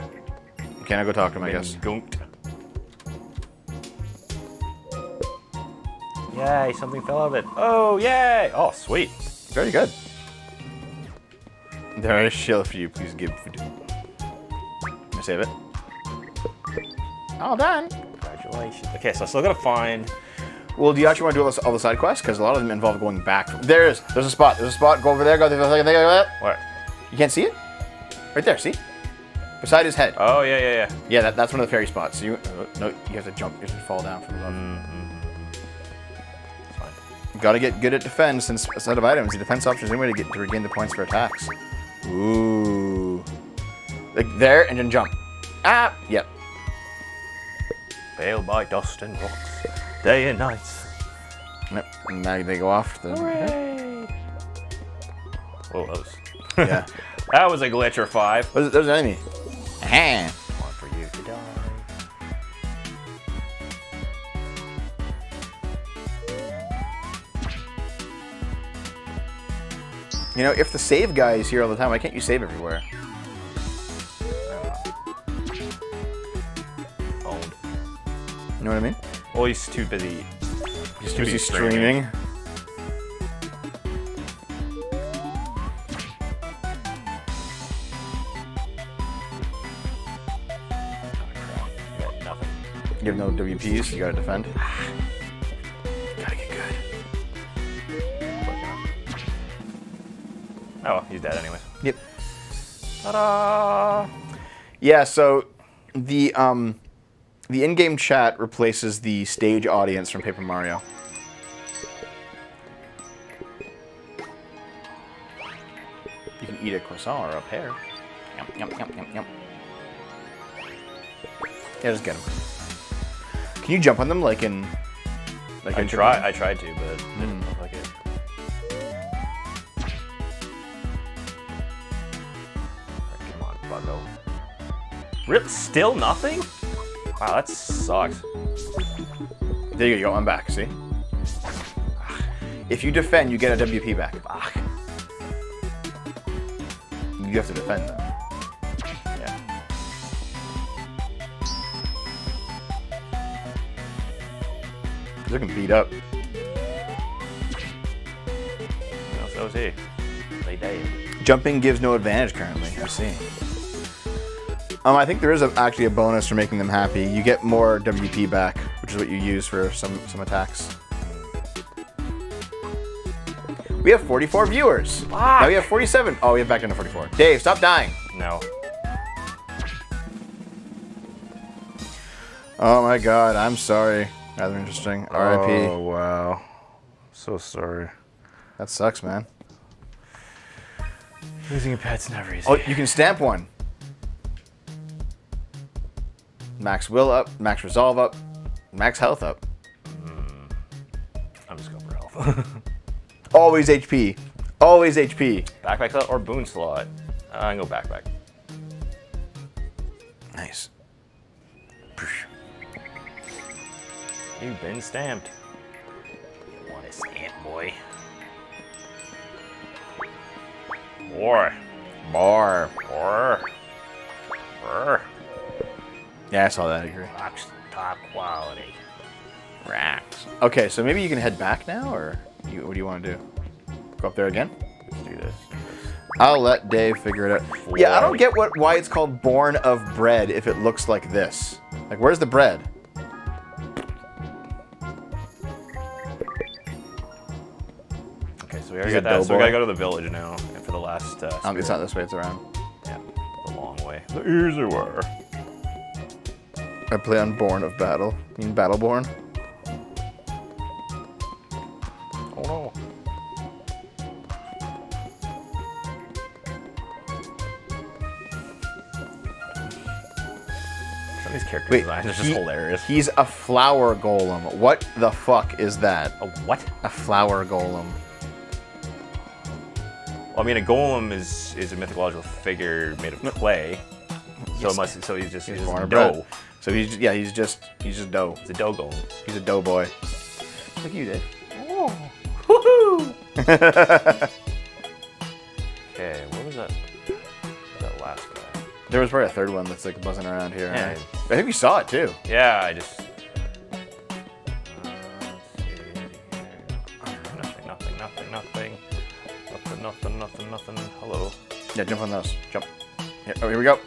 Can I go talk to him, I guess? Gunked. Yay, something fell out of it. Oh, yay! Oh, sweet. Very good. There is a shell for you. Please give food. Can I save it? All done. Congratulations. Okay, so I still gotta find... Well, do you actually want to do all the, all the side quests? Because a lot of them involve going back. There is. There's a spot. There's a spot. Go over there. Go over there. Go over there. Where? You can't see it? Right there, see? Beside his head. Oh, yeah, yeah, yeah. Yeah, that, that's one of the fairy spots. You, uh, no, you have to jump. You have to fall down from above. Mm-hmm. Fine. Gotta get good at defense and a set of items. The defense option is the only way to, get, to regain the points for attacks. Ooh. Like there, and then jump. Ah! Yep. Veiled by dust and rocks, day and night. Nope. Now they go off the. Hooray. Whoa, that was. Yeah. That was a glitch or five. There's, there's an enemy. Aha. One for you to die. You know, if the save guy is here all the time, why can't you save everywhere? Owned. You know what I mean? Well, he's too busy. He's too busy streaming. streaming. You have no W Ps, you gotta defend. Gotta get good. Oh, he's dead anyway. Yep. Ta-da! Yeah, so the um, the in-game chat replaces the stage audience from Paper Mario. You can eat a croissant or a pear. Yum, yum, yum, yum, yum. Yeah, just get him. Can you jump on them like in? Like I try. I tried to, but it didn't mm. look like it. Come on, buggo. Rip, still nothing? Wow, that sucks. There you go. I'm back. See? If you defend, you get a W P back. You have to defend them. Looking beat up. Well, so is he. Play Dave. Jumping gives no advantage currently. I see. Um, I think there is a, actually a bonus for making them happy. You get more W P back, which is what you use for some some attacks. We have forty-four viewers. Fuck. Now we have forty-seven. Oh, we have back down to forty-four. Dave, stop dying. No. Oh my God, I'm sorry. Rather interesting. R I P. Oh, wow. So sorry. That sucks, man. Losing a pet's never easy. Oh, you can stamp one. Max will up, max resolve up, max health up. Mm. I'm just going for health. Always H P. Always H P. Backpack or boon slot? Uh, I can go backpack. Nice. You've been stamped. You want a stamp, boy. More. More. More. More. Yeah, I saw that. Rocks, top quality. Rocks. Okay, so maybe you can head back now, or you, what do you want to do? Go up there again? Let's do this. I'll let Dave figure it out. Boy. Yeah, I don't get what why it's called Born of Bread if it looks like this. Like, where's the bread? We already got that, so we gotta go to the village now for the last. Uh, um, it's not this way; it's around. Yeah, the long way. The easier way. I play on Born of Battle. You mean Battleborn? Oh no! Some of these character Wait, designs are just hilarious. He's a flower golem. What the fuck is that? A what? A flower golem. Well, I mean, a golem is is a mythological figure made of clay, yes. so it must so he's just he's, he's just dough. So he's just, yeah he's just he's just dough. He's a dough golem. He's a dough boy. Look at you, Dave. Oh, woohoo! Okay, what was that? What was that last guy? There was probably a third one that's like buzzing around here. Yeah. Right? I think we saw it too. Yeah, I just. Nothing, nothing, nothing. Hello. Yeah, jump on those. Jump. Yeah. Oh, here we go.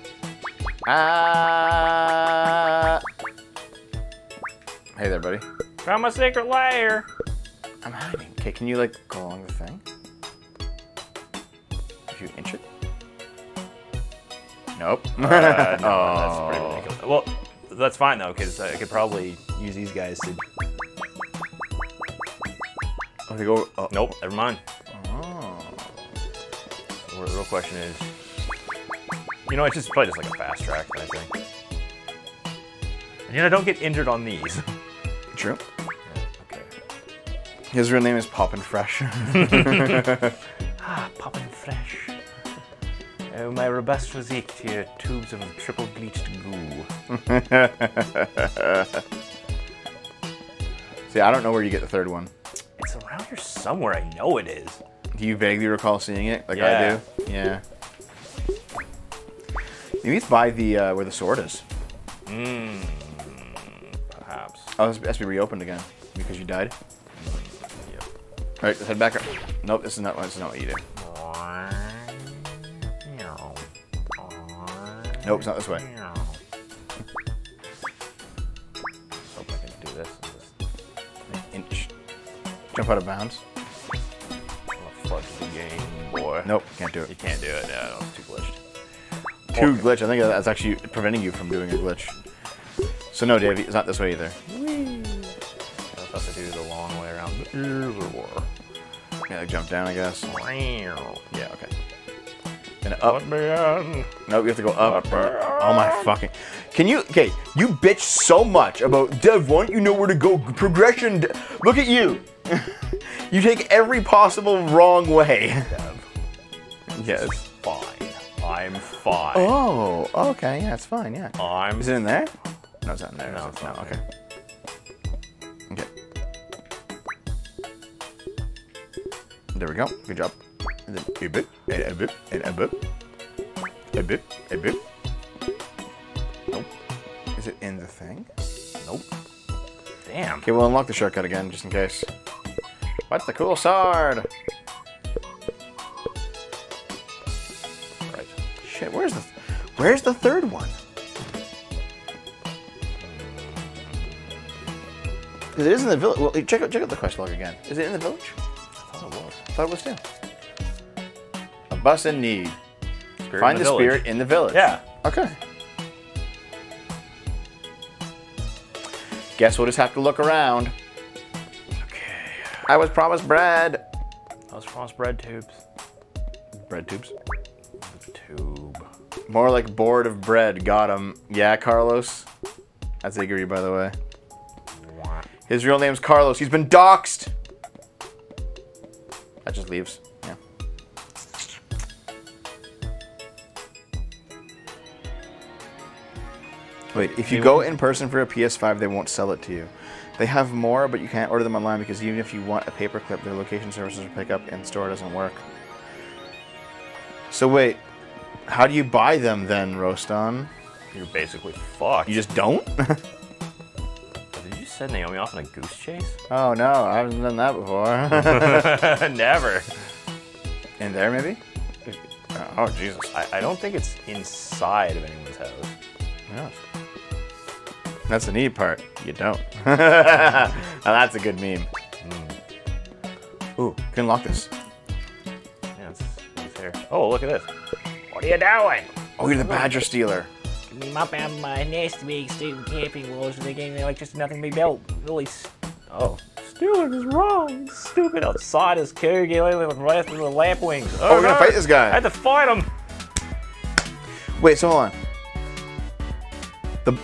Ah! Hey there, buddy. Found my secret lair. I'm hiding. Okay, can you like go along the thing? If you inch it. Nope. Uh, no, oh. That's pretty ridiculous. Well, that's fine though, because I could probably use these guys to. Oh, they go. Oh. Nope. Never mind. Oh. Well, the real question is, you know, it's just probably just like a fast track kind of thing. You know, don't get injured on these. True. Okay. His real name is Poppin' Fresh. Ah, Poppin' Fresh. Oh, my robust physique to your tubes of triple bleached goo. See, I don't know where you get the third one. It's around here somewhere. I know it is. Do you vaguely recall seeing it, like yeah. I do? Yeah. Maybe it's by the uh, where the sword is. Mmm. Perhaps. Oh, it has to be reopened again because you died. Yep. All right, let's head back up. Nope, this is not. This is not what you do. Nope, it's not this way. Let's hope I can do this. An inch. Jump out of bounds. Oh, fuck the game, boy. Nope, can't do it. You can't do it. No, it's too glitched. Too okay. glitch. I think that's actually preventing you from doing a glitch. So no, Dave, it's not this way either. Whee. I was supposed to do the long way around. Yeah, like jump down, I guess. Yeah, okay. And up. Nope, you have to go up. Oh my fucking. Can you, okay, you bitch so much about Dev, why don't you know where to go? Progression. Look at you. You take every possible wrong way. Dev. Yes. It's fine. I'm fine. Oh, okay, yeah, it's fine, yeah. I'm. Is it in there? No, it's not in there. No, it's not. Okay. Okay. There we go. Good job. And then a bit, and a bit, and a bit, a bit, a bit. Nope. Is it in the thing? Nope. Damn. Okay, we'll unlock the shortcut again, just in case. What's the cool sword? Right. Shit. Where's the, where's the third one? Because it is in the village. Well, check out, check out the quest log again. Is it in the village? I thought it was. I thought it was too. Bus in need. Spirit Find in the, the spirit in the village. Yeah. Okay. Guess we'll just have to look around. Okay. I was promised bread. I was promised bread tubes. Bread tubes? The tube. More like board of bread. Got him. Yeah, Carlos. That's Iggy, by the way. What? His real name's Carlos. He's been doxxed. That just leaves. Wait, if you go in person for a P S five, they won't sell it to you. They have more, but you can't order them online because even if you want a paperclip, their location services will pick up and store doesn't work. So wait, how do you buy them then, Rostan? You're basically fucked. You just don't? Did you send Naomi off on a goose chase? Oh no, I haven't done that before. Never. In there, maybe? Oh, Jesus. I, I don't think it's inside of anyone's house. Yeah. That's the neat part. You don't. Now that's a good meme. Mm. Ooh, can unlock this. Yeah, it's, it's here. Oh, look at this. What are you doing? Oh, you're the badger stealer. Give me my bam, my nest being stealing camping walls with the game. They like just nothing to be built. Really. Oh, stealing is wrong. It's stupid. Outside is Kerrigan with right after the Lapwings. Oh, oh, we're no. gonna fight this guy. I had to fight him. Wait, so hold on. The,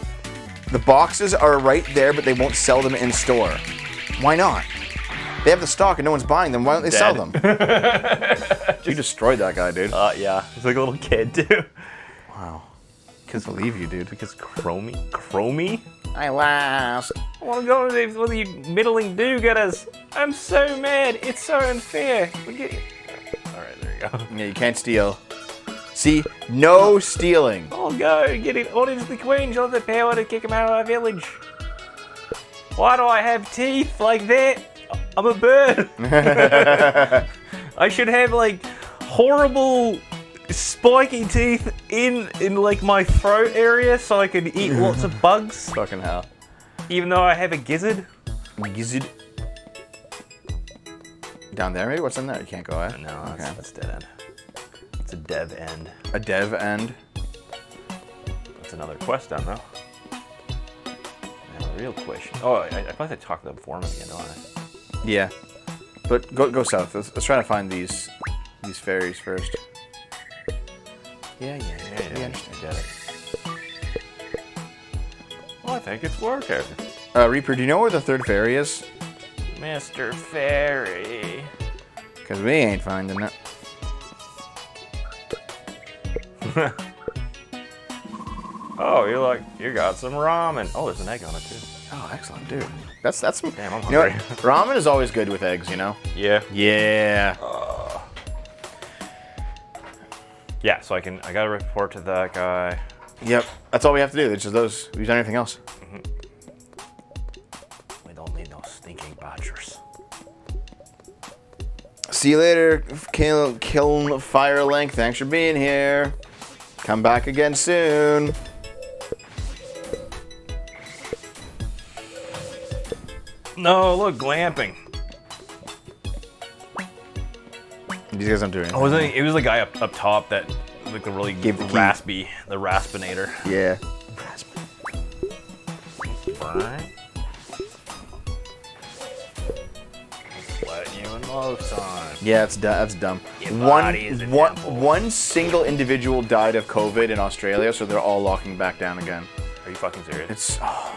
the boxes are right there, but they won't sell them in store. Why not? They have the stock and no one's buying them. Why don't they Dead. sell them? just, you destroyed that guy, dude. Uh, yeah. He's like a little kid, too. Wow. I can't believe you, dude. Because Chromie? Chromie? I lost. I want to go to the, what the middling do get us. I'm so mad. It's so unfair. We get... All right, there you go. Yeah, you can't steal. See, no stealing. I'll go get it. What is the queen? She'll have the power to kick him out of our village. Why do I have teeth like that? I'm a bird. I should have like horrible spiky teeth in in like my throat area so I could eat lots of bugs. Fucking hell. Even though I have a gizzard. Gizzard. Down there, maybe? What's in there? You can't go out. Eh? No, okay. That's, that's dead end. A dev end. A dev end. that's another quest done, though. A real question. Oh, I, I probably have to talk to the foreman again, don't I? Yeah. But go go south. Let's, let's try to find these these fairies first. Yeah, yeah, yeah, yeah. yeah. I get it. Well, I think it's working. Uh, Reaper, do you know where the third fairy is? Mister Fairy. Because we ain't finding it. Oh, you're like, you got some ramen. Oh, there's an egg on it, too. Oh, excellent, dude. That's, that's... Damn, I'm hungry. You know, ramen is always good with eggs, you know? Yeah. Yeah. Uh, yeah, so I can, I gotta report to that guy. Yep, that's all we have to do. It's just those. We've done anything else. Mm-hmm. We don't need no stinking badgers. See you later, Kill, Kill Fire Link. Thanks for being here. Come back again soon. No, look, glamping. These guys aren't doing anything. Oh, was it, it was the guy up, up top that, like, the really Give the raspy, key. the raspinator. Yeah. Raspinator. Time. Yeah, it's that's dumb. One, one, one single individual died of COVID in Australia, so they're all locking back down again. Are you fucking serious? It's oh.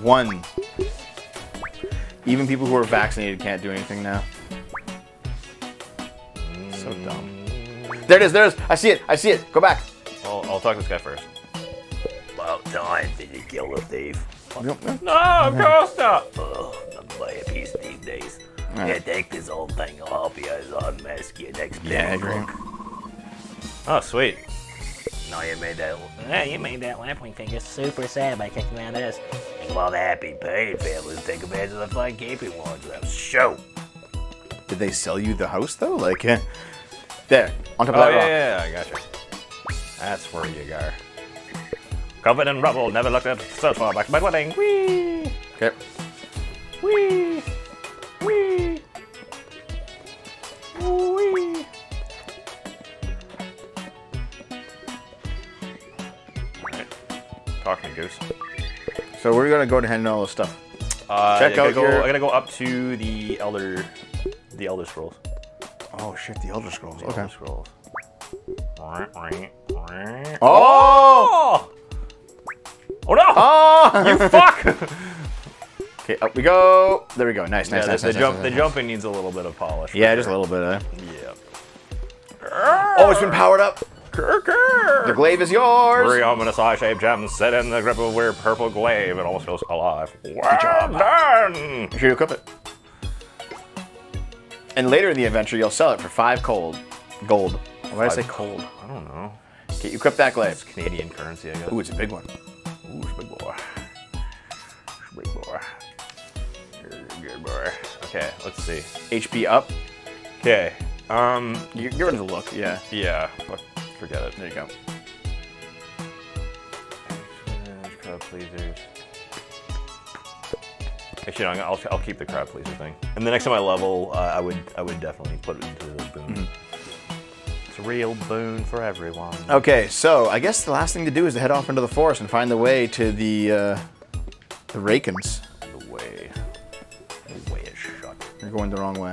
One. Even people who are vaccinated can't do anything now. Mm. So dumb. There it is. There it is. I see it. I see it. Go back. I'll, I'll talk to this guy first. About time did you kill the thief? No, of course not. Ugh, I'm playing peace these days. Right. Yeah, take this whole thing. I'll help you as I mask you next day. Yeah, I agree. Oh, sweet. No, you made that. Yeah, you made that Lapwing figure super sad by kicking my ass. And while the happy paid families take advantage of the fun keeping ones, I'm sure. Did they sell you the house though? Like, uh, there on top of oh, that yeah, rock. Yeah, I gotcha. That's where you go. Covered in rubble, never looked at so far back. My wedding. Wee. Okay. Wee. Wee. Wee. All right. Talking to Goose. So we're gonna go to handle all this stuff. Uh, Check I out go, your... I gotta go up to the elder, the elder scrolls. Oh shit, the elder scrolls. The okay. Elder scrolls. Oh! Oh! Oh no! Oh! You fuck! Okay, up we go. There we go. Nice, nice, yeah, nice, the, nice, the nice, jump, nice. The jumping needs a little bit of polish. Yeah, just there. a little bit of it. Yeah. Oh, it's been powered up. The glaive is yours. Three ominous eye-shaped gems set in the grip of a weird purple glaive. It almost feels alive. Well job. done! Make sure you equip it. And later in the adventure, you'll sell it for five cold. Gold. Why did I say cold? I don't know. Okay, you equip that glaive. It's Canadian currency, I guess. Ooh, it's a big one. Ooh, it's a big boy. It's a big boy. Good boy. Okay, let's see. H P up. Okay. Um, you're, you're into the look. Yeah. Yeah. Forget it. There you go. Crowd pleasers. Actually, no, I'll I'll keep the crowd pleaser thing. And the next time I level, uh, I would I would definitely put it into the boon. Mm-hmm. It's a real boon for everyone. Okay, so I guess the last thing to do is to head off into the forest and find the way to the uh, the Rakens. The way. The way is shut. You're going the wrong way.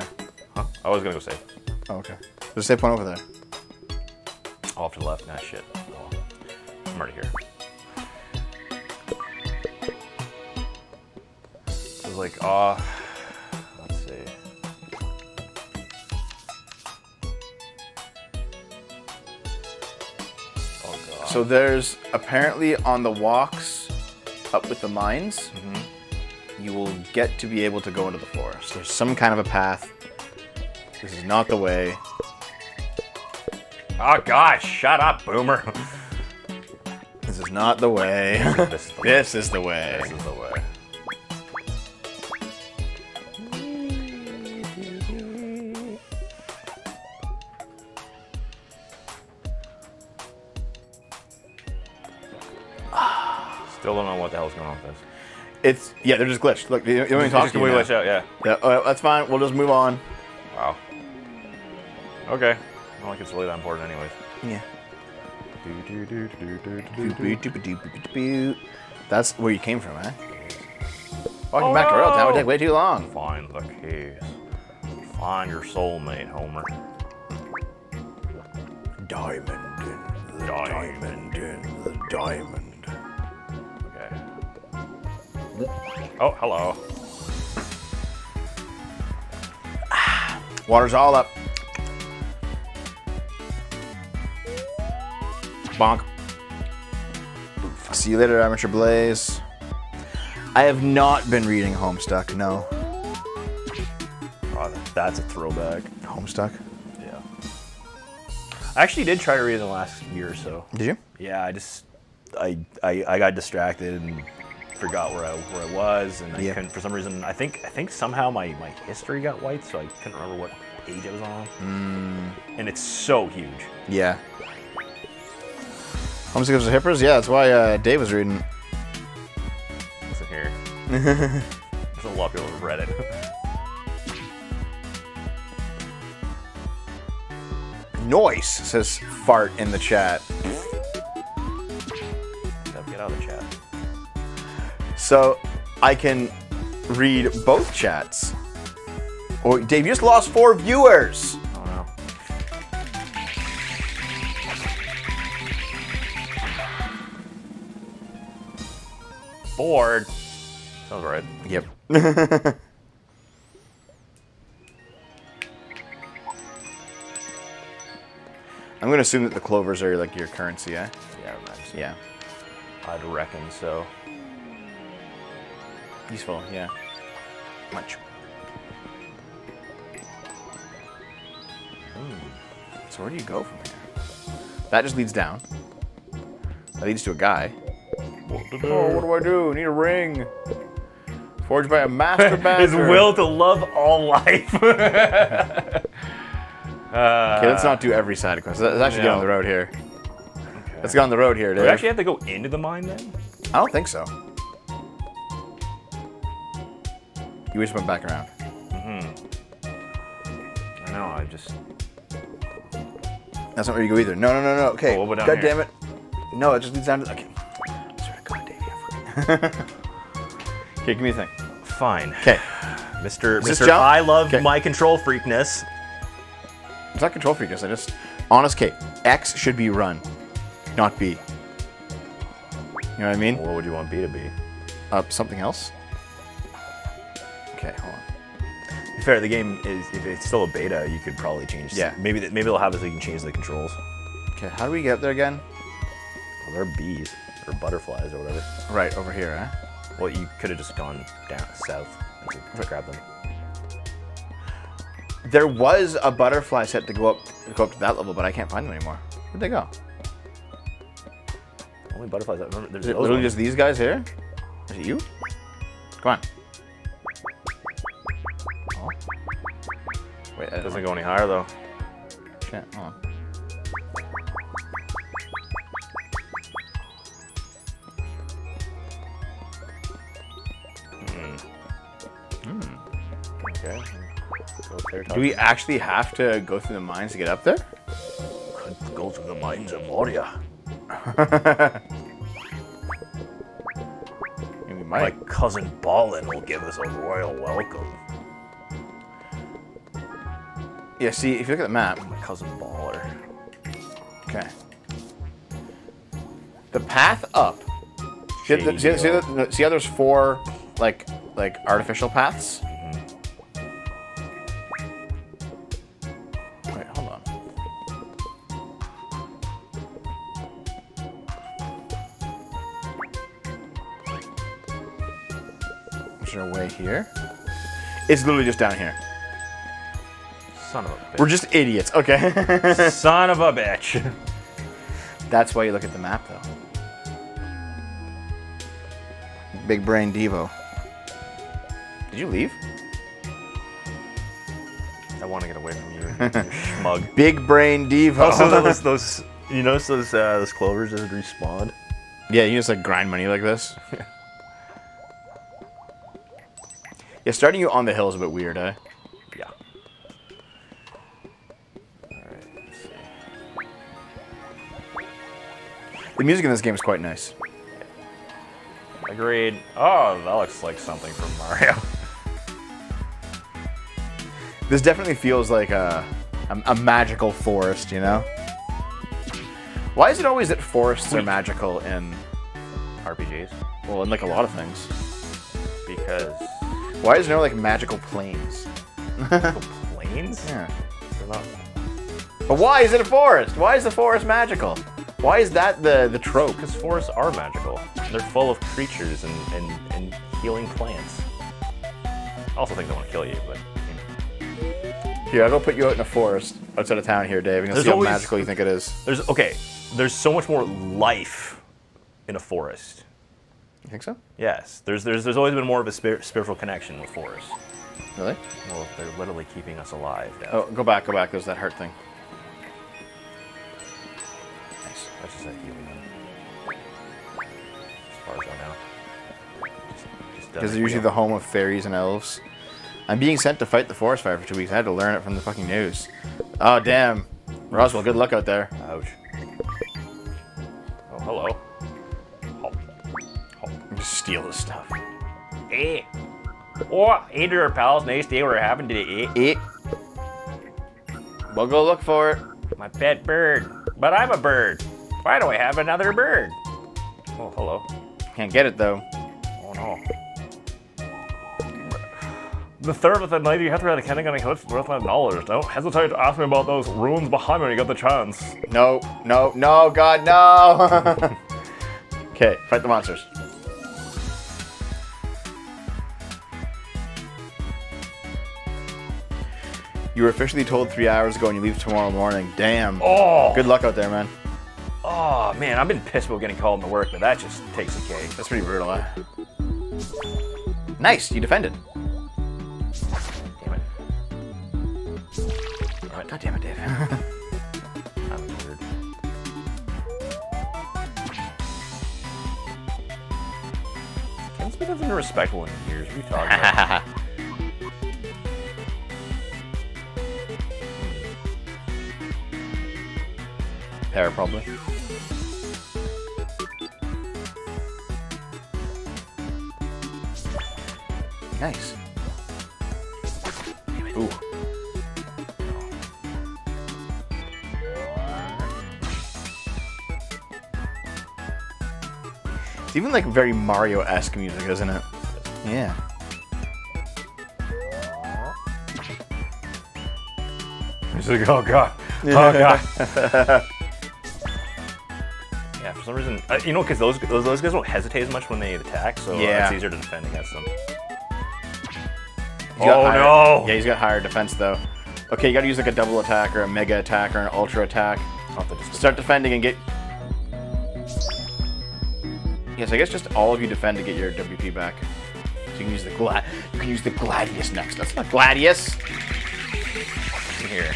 Huh? I was gonna go save. Oh, okay. There's a save point over there. Off to the left. Nah, shit. Oh, I'm already here. I was like, ah. Uh, let's see. Oh god. So there's apparently on the walks up with the mines, mm-hmm. you will get to be able to go into the forest. There's some kind of a path. This is not the way. Oh god, shut up, Boomer. This is not the way. This, is the this is the way. This is the way. Still don't know what the hell's going on with this. It's, yeah, they're just glitched. Look, they don't even talk to you now. Yeah. Yeah, all right, that's fine. We'll just move on. Wow. Okay. I don't think it's really that important anyways. Yeah. That's where you came from, eh? Walking oh, back to no! Earth, that would take way too long. Find the keys. Find your soulmate, Homer. Diamond in the diamond, diamond in the diamond. Okay. Oh, hello. Ah, water's all up. Bonk. See you later, Amateur Blaze. I have not been reading Homestuck, no. Oh, that's a throwback. Homestuck? Yeah. I actually did try to read it in the last year or so. Did you? Yeah, I just, I, I, I got distracted and forgot where I, where I was, and I yeah. couldn't, for some reason, I think, I think somehow my, my history got wiped, so I couldn't remember what page I was on. Mm. And it's so huge. Yeah. Homestuck Gives the Hippers? Yeah, that's why uh, Dave was reading. Listen here. There's a lot of people who've read it. Noise, says Fart in the chat. Get out of the chat. So, I can read both chats. Oh, Dave, you just lost four viewers! Oh no. Bored. Sounds right. Yep. I'm gonna assume that the clovers are like your currency, eh? Yeah, I reckon. Yeah. I'd reckon so. Useful, yeah. Much. Ooh. So where do you go from here? That just leads down. That leads to a guy. Oh, what do I do? I need a ring. Forged by a master bastard. His will to love all life. uh, okay, let's not do every side quest. Let's actually no. get on the road here. Okay. Let's get on the road here, Dave. Do we actually have to go into the mine then? I don't think so. You wish it went back around. Mm-hmm. I know, I just... That's not where you go either. No, no, no, no. Okay, oh, we'll go down God here. damn it. No, it just leads down to... Okay. Okay, give me a thing. Fine. Okay. Mister Mister I love Kay. my control freakness. It's not control freakness, I just... Honest, Kate, X should be run, not B. You know what I mean? What would you want B to be? Uh, something else? Okay, hold on. To be fair, the game is... If it's still a beta, you could probably change... Yeah. Some, maybe, maybe they'll have it so you can change the controls. Okay, how do we get there again? Well, they're bees. Or butterflies or whatever. Right, over here, eh? Well, you could have just gone down south and right. grabbed them. There was a butterfly set to go up to go up to that level, but I can't find them anymore. Where'd they go? Only butterflies. I remember. There's Is it literally ones. just these guys here? Is it you? Come on. Oh. Wait, that doesn't go any higher though. Shit, hold on. Do we actually have to go through the mines to get up there? Could go through the mines of Moria. We might. My cousin Balin will give us a royal welcome. Yeah, see, if you look at the map... My cousin Baller. Okay. The path up... See, the, see, see, the, see how there's four, like, like artificial paths? Here? It's literally just down here. Son of a bitch. We're just idiots, okay. Son of a bitch. That's why you look at the map, though. Big brain Devo. Did you leave? I want to get away from you, you smug. Big brain Devo. Also, those, those, you notice those, uh, those clovers that respawn? Yeah, you just like grind money like this. Yeah, starting you on the hill is a bit weird, eh? Yeah. Alright, let's see. The music in this game is quite nice. Agreed. Oh, that looks like something from Mario. This definitely feels like a, a, a magical forest, you know? Why is it always that forests are magical in R P Gs? Well, in like a lot of things. Because... Why is there no like magical plains? Magical plains? Yeah. They're not... But why is it a forest? Why is the forest magical? Why is that the, the trope? Because forests are magical. They're full of creatures and, and, and healing plants. I also think they want to kill you, but... Here, I'll go put you out in a forest outside of town here, Dave, and you'll see always, how magical you think it is. There's okay. There's so much more life in a forest. You think so? Yes. There's there's there's always been more of a spir spiritual connection with forests. Really? Well, they're literally keeping us alive. Dev. Oh, go back, go back. There's that heart thing. Nice. That's just that healing. As far as I know. Because they're usually the home of fairies and elves. I'm being sent to fight the forest fire for two weeks. I had to learn it from the fucking news. Oh, damn. Roswell, good luck out there. Ouch. Oh, hello. Hop. Hop. Just steal this stuff. Eh. Oh, hey to our pals. Nice day we're having today, eh? Eh. We'll go look for it. My pet bird. But I'm a bird. Why do I have another bird? Oh, hello. Can't get it, though. Oh, no. The third of the night, you have to write a kindergarten hood for worth nine dollars. Don't hesitate to ask me about those ruins behind me when you got the chance. No, no, no, God, no! Okay, fight the monsters. You were officially told three hours ago and you leave tomorrow morning. Damn. Oh! Good luck out there, man. Oh, man, I've been pissed about getting called into work, but that just takes a cake. That's pretty brutal, eh? Nice, you defended. God damn it, Dave. I'm weird. Ken's been having a respectful in years. What are you talking about? Pear, probably. Nice. Ooh. Even like very Mario-esque music, isn't it? Yeah. It's like, oh god, oh god. Yeah, for some reason, uh, you know, because those, those those guys don't hesitate as much when they attack, so yeah. uh, it's easier to defend against them. He's oh higher, no! Yeah, he's got higher defense though. Okay, you got to use like a double attack or a mega attack or an ultra attack. Start defending and get. Yes, I guess just all of you defend to get your W P back. So you can use the glad, you can use the Gladius next. That's not Gladius. Here.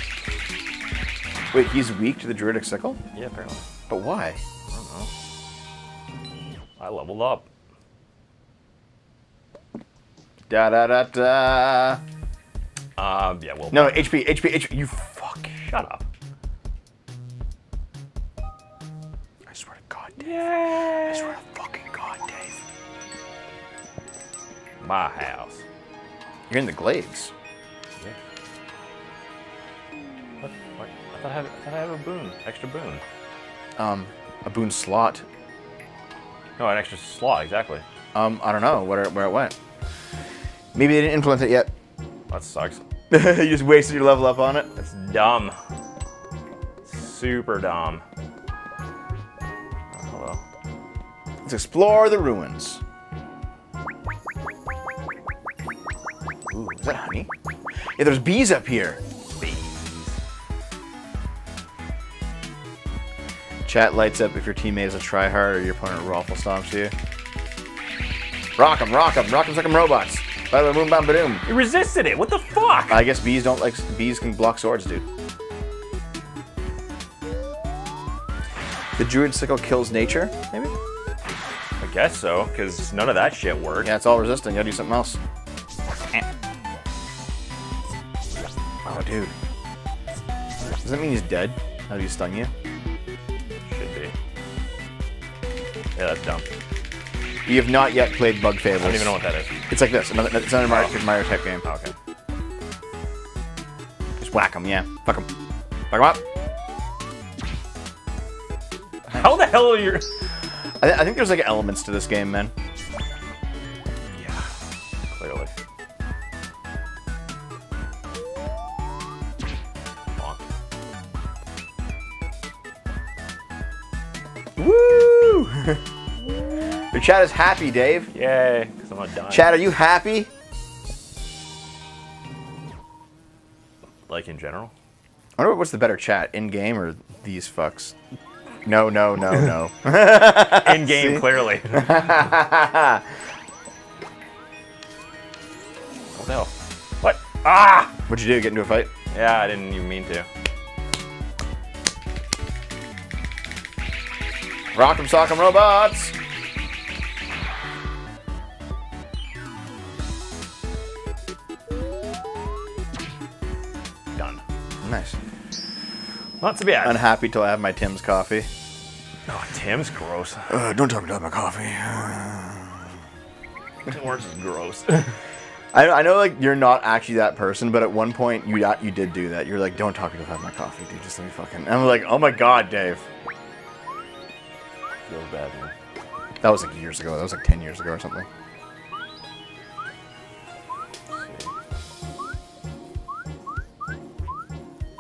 Wait, he's weak to the Druidic Sickle? Yeah, apparently. But why? I don't know. I leveled up. Da da da da. Um. Yeah. Well. No, H P, H P, H P. You fuck. Shut up. I swear to God, Dave. Yeah. I swear to my house. You're in the glades. Yeah. What? What? I thought I, had, I thought I had a boon. Extra boon. Um, a boon slot. No, an extra slot, exactly. Um, I don't know where, where it went. Maybe they didn't implement it yet. That sucks. You just wasted your level up on it? That's dumb. Super dumb. Oh, hello. Let's explore the ruins. Ooh, is that honey? Yeah, there's bees up here. Bees. Chat lights up if your teammate is a tryhard or your opponent raffle stomps you. Rock 'em, rock 'em, rock 'em, suck 'em robots. Bada boom, bam, badoom. You resisted it. What the fuck? I guess bees don't like bees can block swords, dude. The Druid Sickle kills nature, maybe? I guess so, because none of that shit worked. Yeah, it's all resisting. You gotta do something else. Oh, dude. Does that mean he's dead? How did he stun you? Should be. Yeah, that's dumb. You have not yet played Bug Fables. I don't even know what that is. It's like this. Another, it's another Mario, oh. Mario type game. Oh, okay. Just whack them, yeah. Fuck them. Fuck them up. How the hell are you... I, th I think there's like elements to this game, man. Yeah, clearly. Woo! Your chat is happy, Dave. Yay, because I'm not dying. Chat, are you happy? Like in general? I wonder what's the better chat, in-game or these fucks? No, no, no, no. In game, clearly. Oh no! What? Ah! What'd you do? Get into a fight? Yeah, I didn't even mean to. Rock'em sock'em robots! Done. Nice. Not to be honest. Unhappy till I have my Tim's coffee. Oh, Tim's gross. Uh, don't talk about my coffee. Tim's is gross. I, I know, like, you're not actually that person, but at one point you you did do that. You're like, don't talk about my coffee, dude. Just let me fucking. And I'm like, oh my god, Dave. Feels bad, man. That was like years ago. That was like ten years ago or something.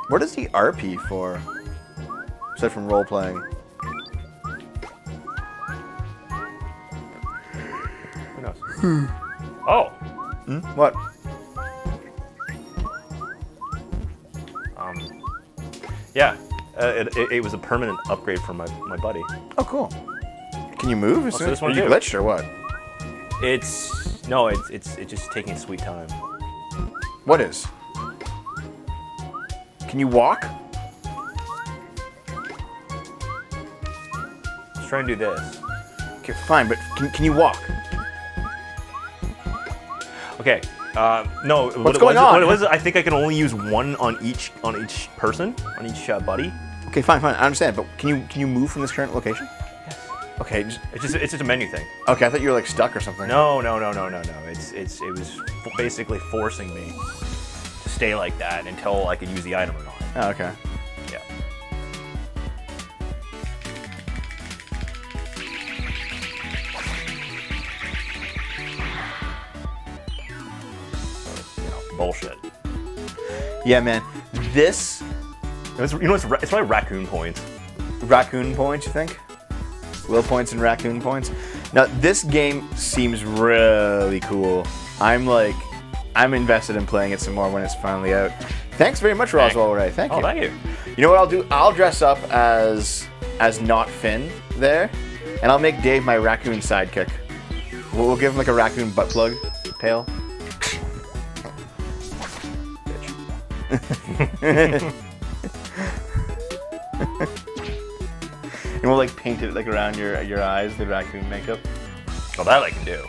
What is the R P for? Aside from role playing. Who knows? Hmm. Oh. Hmm? What? Um. Yeah. Uh, it, it, it was a permanent upgrade for my my buddy. Oh, cool. Can you move? Is oh, so this one you glitched or what? It's no. It's it's it's just taking sweet time. What is? Can you walk? Let's try and do this. Okay, fine, but can, can you walk? Okay. Uh, no. What's what going was on? It, what was it? I think I can only use one on each on each person, on each uh, buddy. Okay, fine, fine. I understand, but can you can you move from this current location? Yes. Okay. Just, it's just it's just a menu thing. Okay, I thought you were like stuck or something. No, no, no, no, no, no. It's it's it was basically forcing me. Stay like that until I can use the item or not. Oh, okay. Yeah. So, you know, bullshit. Yeah, man. This. It's, you know, it's, it's probably raccoon points. Raccoon points, you think? Will points and raccoon points. Now, this game seems really cool. I'm like. I'm invested in playing it some more when it's finally out. Thanks very much, Roswell Ray. Thank you. Oh, thank you. You know what I'll do? I'll dress up as as not Finn there, and I'll make Dave my raccoon sidekick. We'll, we'll give him like a raccoon butt plug tail. Bitch. And we'll like paint it like around your your eyes, the raccoon makeup. Well, that I can do.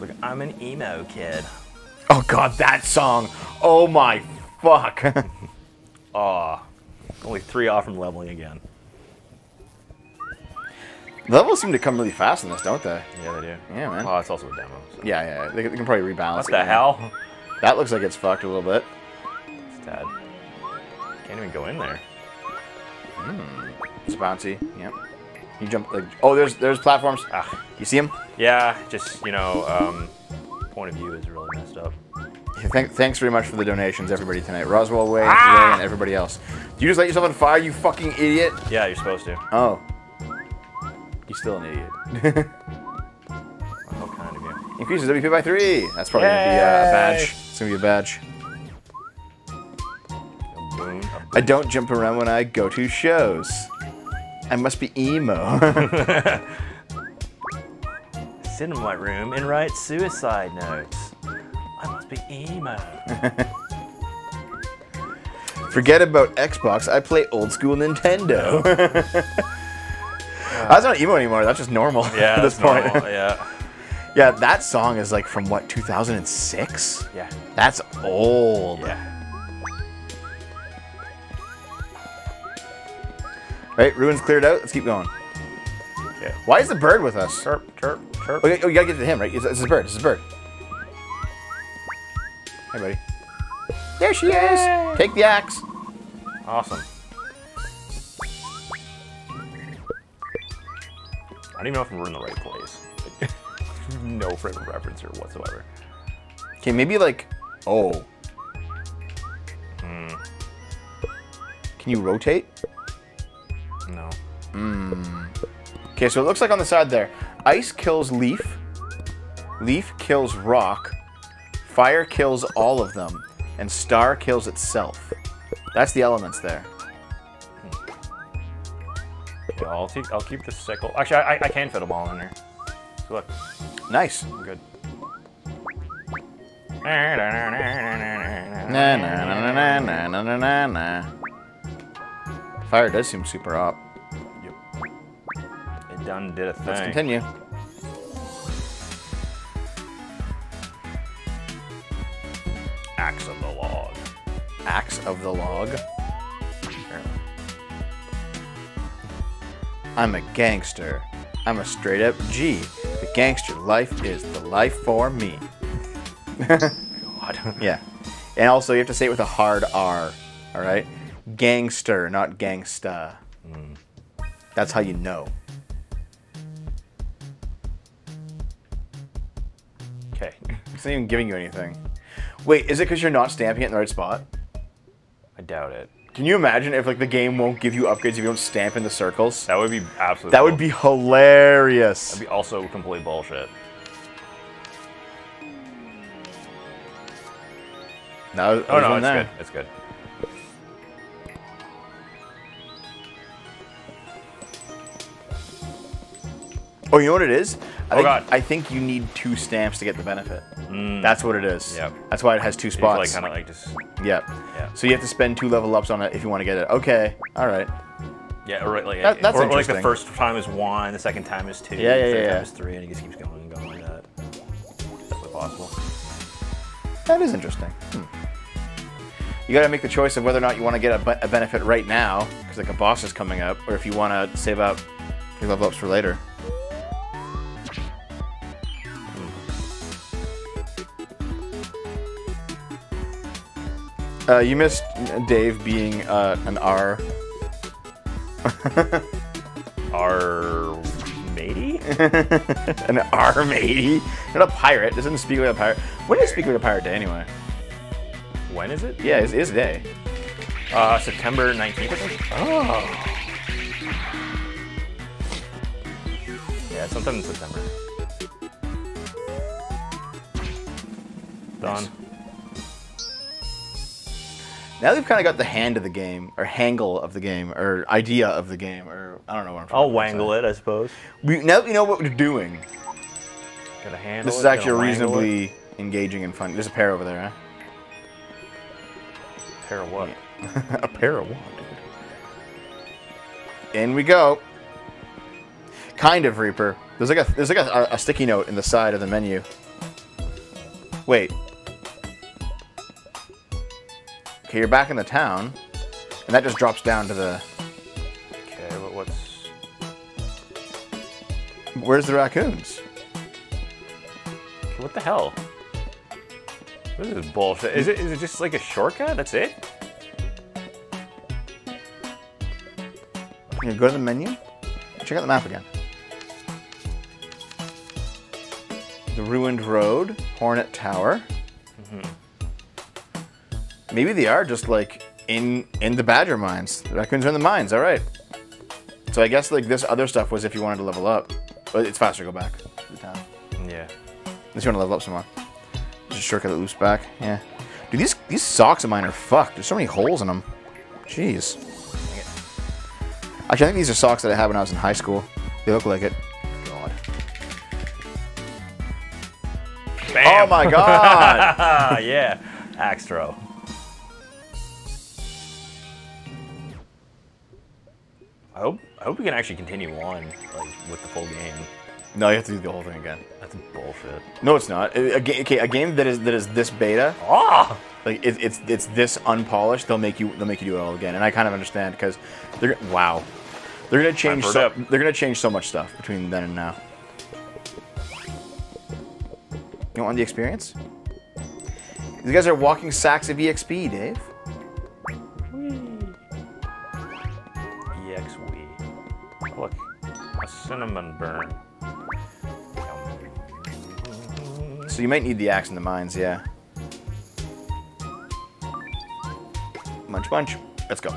Like, I'm an emo kid. Oh god, that song! Oh my fuck! Aw. Only three off from leveling again. Levels seem to come really fast in this, don't they? Yeah, they do. Yeah, man. Oh, it's also a demo. So. Yeah, yeah. They, they can probably rebalance. What the hell? That looks like it's fucked a little bit. It's tad. Can't even go in there. Mm. It's bouncy. Yep. You jump like oh, there's there's platforms. Ah, you see them? Yeah, just you know, um, point of view is really messed up. Yeah, thank, thanks very much for the donations, everybody tonight. Roswell Way, ah! and everybody else. Do you just let yourself on fire, you fucking idiot? Yeah, you're supposed to. Oh, you're still an idiot. What kind of game? Increases W P by three. That's probably Yay! Gonna be a badge. It's gonna be a badge. A boom, a boom. I don't jump around when I go to shows. I must be emo. Sit in my room and write suicide notes. I must be emo. Forget about Xbox. I play old school Nintendo. uh, that's not emo anymore. That's just normal yeah, at this point. Normal, yeah. Yeah, that song is like from what, two thousand six? Yeah. That's old. Yeah. Right, ruins cleared out. Let's keep going. Yeah. Why is the bird with us? Chirp, chirp, chirp. Oh, you gotta get to him, right? It's, it's a bird. It's a bird. Hey, buddy. There she Yay. is. Take the axe. Awesome. I don't even know if we're in the right place. Like, no frame of reference here whatsoever. Okay, maybe like, oh. Mm. Can you rotate? No. Mm. Okay, so it looks like on the side there, ice kills leaf, leaf kills rock, fire kills all of them, and star kills itself. That's the elements there. Yeah, I'll, take, I'll keep the sickle. Actually, I, I can fit a ball in there. So look. Nice. I'm good. Na, na, na, na, na, na, na, na. Fire does seem super op. Yep. It done did a thing. Let's continue. Axe of the log. Axe of the log? I'm a gangster. I'm a straight up G. The gangster life is the life for me. God. Yeah. And also you have to say it with a hard R. Alright? Gangster, not gangsta. Mm. That's how you know. Okay. It's not even giving you anything. Wait, is it because you're not stamping it in the right spot? I doubt it. Can you imagine if like the game won't give you upgrades if you don't stamp in the circles? That would be absolutely. That bull. would be hilarious. That'd be also complete bullshit. No, oh no, it's there. good. It's good. Oh, you know what it is? I oh think, God! I think you need two stamps to get the benefit. Mm. That's what it is. Yep. That's why it has two spots. It's like, kinda like just... Yep. Yeah. So you have to spend two level ups on it if you want to get it. Okay. All right. Yeah. Or like, that, that's or, or like the first time is one, the second time is two, yeah, yeah, the third yeah, time yeah. is three, and it just keeps going and going like that. That's definitely possible. That is interesting. Hmm. You got to make the choice of whether or not you want to get a, a benefit right now, because like a boss is coming up, or if you want to save up your level ups for later. Uh, you missed Dave being uh, an R. R matey? An R matey? Not a pirate. Doesn't speak like a pirate. When is Speak Like a Pirate Day anyway? When is it? Yeah, it is day. Uh, September nineteenth, I think. Oh. Yeah, it's sometime in September. Nice. Done. Now they've kind of got the hand of the game, or hangle of the game, or idea of the game, or I don't know what I'm trying I'll to wangle say. it, I suppose. We, now you know what we're doing. Gotta handle This is it, actually reasonably it. engaging and fun. There's a pair over there, huh? A pair of what? Yeah. A pair of what, dude? In we go. Kind of, Reaper. There's like a there's like a, a sticky note in the side of the menu. Wait. Okay, you're back in the town, and that just drops down to the... Okay, but what's... Where's the raccoons? What the hell? This is bullshit. Is it, is it just like a shortcut? That's it? Here, go to the menu. Check out the map again. The Ruined Road, Hornet Tower. Mm-hmm. Maybe they are just like in in the badger mines. The raccoons are in the mines. All right. So I guess like this other stuff was if you wanted to level up. But it's faster to go back to the town. Yeah. Unless you want to level up some more. Just a shortcut that loops back. Yeah. Dude, these these socks of mine are fucked. There's so many holes in them. Jeez. Dang it. Actually, I think these are socks that I had when I was in high school. They look like it. God. Bam. Oh my God. Yeah. Axe throw. I hope, I hope we can actually continue on like, with the full game. No, you have to do the whole thing again. That's bullshit. No, it's not. A, a, okay, a game that is that is this beta. Ah, like it, it's it's this unpolished. They'll make you they'll make you do it all again. And I kind of understand because they're wow, They're gonna change. So, they're gonna change so much stuff between then and now. You want the experience? These guys are walking sacks of E X P, Dave. E X P. Look, a cinnamon burn. So you might need the axe in the mines, yeah. Munch, munch. Let's go.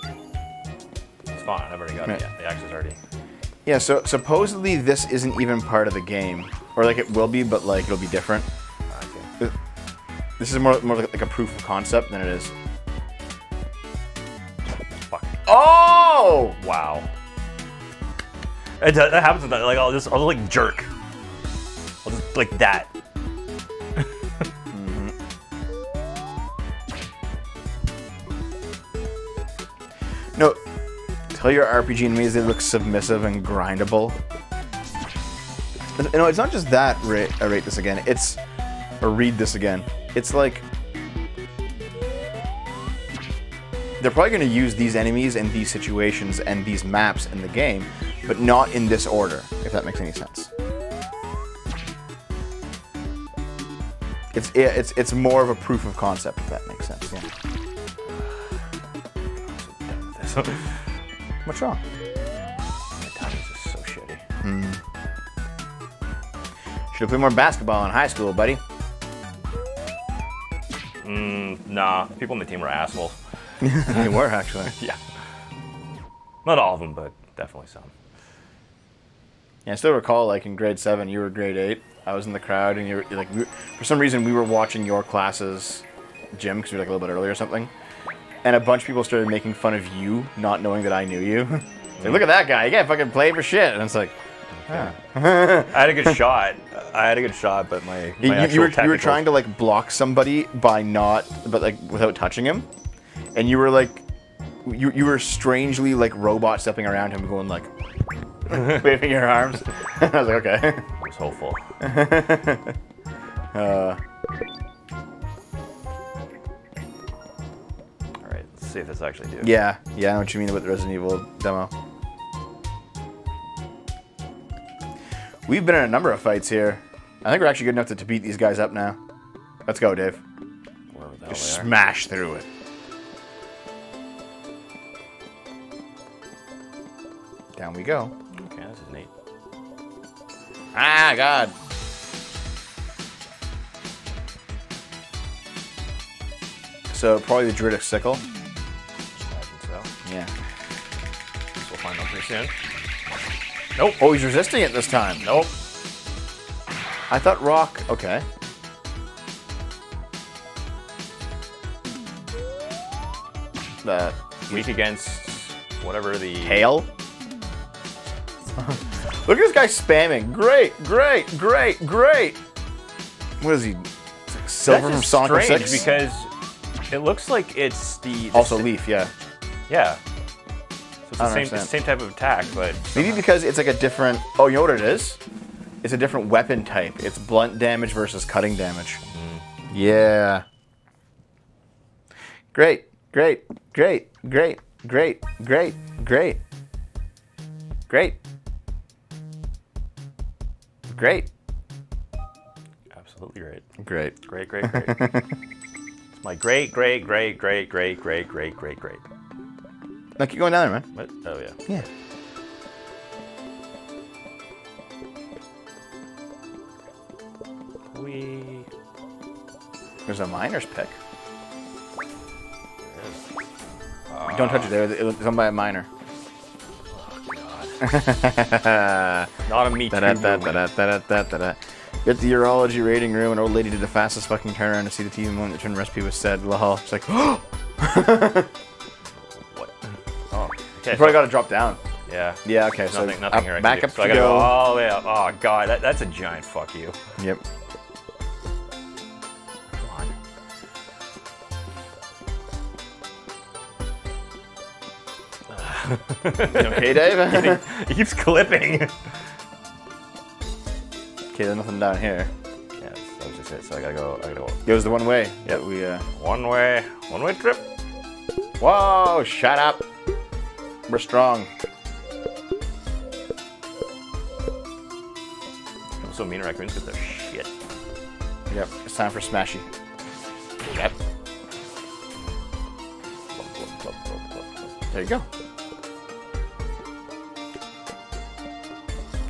It's fine. I've already got it. Yeah, the axe is already. Yeah. So supposedly this isn't even part of the game, or like it will be, but like it'll be different. Okay. This is more more like a proof of concept than it is. Fuck. Oh! Wow. It does, that happens with that. Like I'll just I'll like jerk. I'll just like that. No, tell your R P G enemies they look submissive and grindable. No, it's not just that. Rate, I rate this again. It's, or read this again. It's like they're probably going to use these enemies and these situations and these maps in the game, but not in this order. If that makes any sense. It's it's it's more of a proof of concept. If that makes sense. Yeah. What's wrong? My timing is just so shitty. Mm. Should have played more basketball in high school, buddy. Mm, nah, people on the team were assholes. They were, actually. Yeah. Not all of them, but definitely some. Yeah, I still recall, like, in grade seven, you were grade eight. I was in the crowd, and you were, like, we, for some reason, we were watching your class's gym, because we were, like, a little bit early or something. And a bunch of people started making fun of you, not knowing that I knew you. Like, look at that guy, he can't fucking play for shit. And it's like, yeah. I had a good shot. I had a good shot, but my, my you, actual you, were, you were trying to like block somebody by not, but like without touching him. And you were like, you, you were strangely like robot stepping around him going like, waving your arms. I was like, okay. I was hopeful. uh... See if this actually do. Yeah, yeah, I know what you mean about the Resident Evil demo. We've been in a number of fights here. I think we're actually good enough to, to beat these guys up now. Let's go, Dave. Where the hell Just they are. Smash through it. Down we go. Okay, this is neat. Ah, God. So probably the Druidic Sickle. Yeah. Guess we'll find out pretty soon. Nope. Oh, he's resisting it this time. Nope. I thought rock. Okay. That weak against whatever the hail. Look at this guy spamming. Great, great, great, great. What is he? Silver from Sonic Six? Because it looks like it's the, the also leaf. Yeah. Yeah, so it's the same, the same type of attack, but... Maybe because it's like a different... Oh, you know what it is? It's a different weapon type. It's blunt damage versus cutting damage. Mm-hmm. Yeah. Great, great, great, great, great, great, great. Great. Great. Absolutely great. Great. Great, great, great. It's my great, great, great, great, great, great, great, great, great. No, keep going down there, man. What? Oh, yeah. Yeah. Wee. There's a miner's pick. Uh, Don't touch it there. It's owned by a miner. Oh, God. Not a meat. Get the urology rating room. An old lady did the fastest fucking turnaround to see the T V moment. The turn recipe was said. Lahal. It's like, oh! You probably got to drop down. Yeah. Yeah, okay. There's so nothing, nothing up, here I back up so I gotta go all the way up. Oh, God. That, that's a giant fuck you. Yep. Come on. You okay, Dave? He keeps clipping. Okay, there's nothing down here. Yeah, that was just it. So I got to go. I gotta go. It was the one way. Yep. We, uh... One way. One way trip. Whoa, shut up. We're strong. I'm so mean to raccoons because they're shit. Yep, it's time for Smashy. Yep. There you go.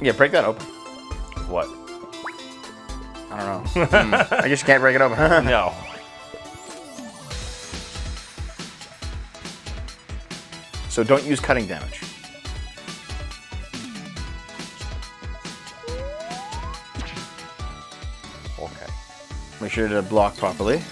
Yeah, break that open. What? I don't know. mm. I just can't break it open. No. So don't use cutting damage. Okay. Make sure to block properly.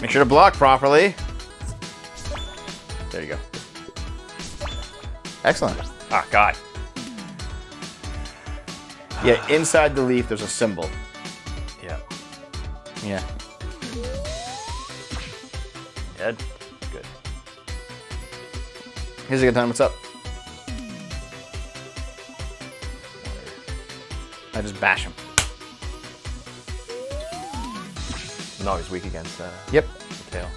Make sure to block properly. There you go. Excellent. Ah, oh, God. Yeah, inside the leaf, there's a symbol. Yeah. Yeah. Dead? Good. Here's a good time. What's up? I just bash him. No, he's weak against uh, yep. the tail.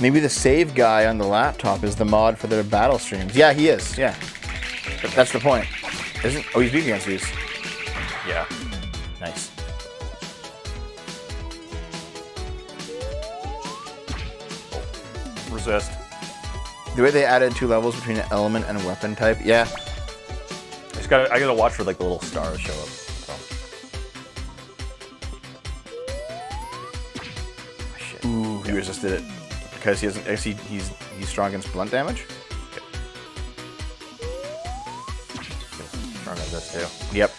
Maybe the save guy on the laptop is the mod for their battle streams. Yeah, he is. Yeah, but that's the point. Isn't? Oh, he's weak against these. Yeah. Nice. Oh. Resist. The way they added two levels between an element and a weapon type, yeah. I just gotta, I gotta watch for like the little stars show up. So. Oh, shit. Ooh, he yeah. resisted it because he doesn't. Actually, he's he's strong against blunt damage. Yep. Strong against this too. Yep.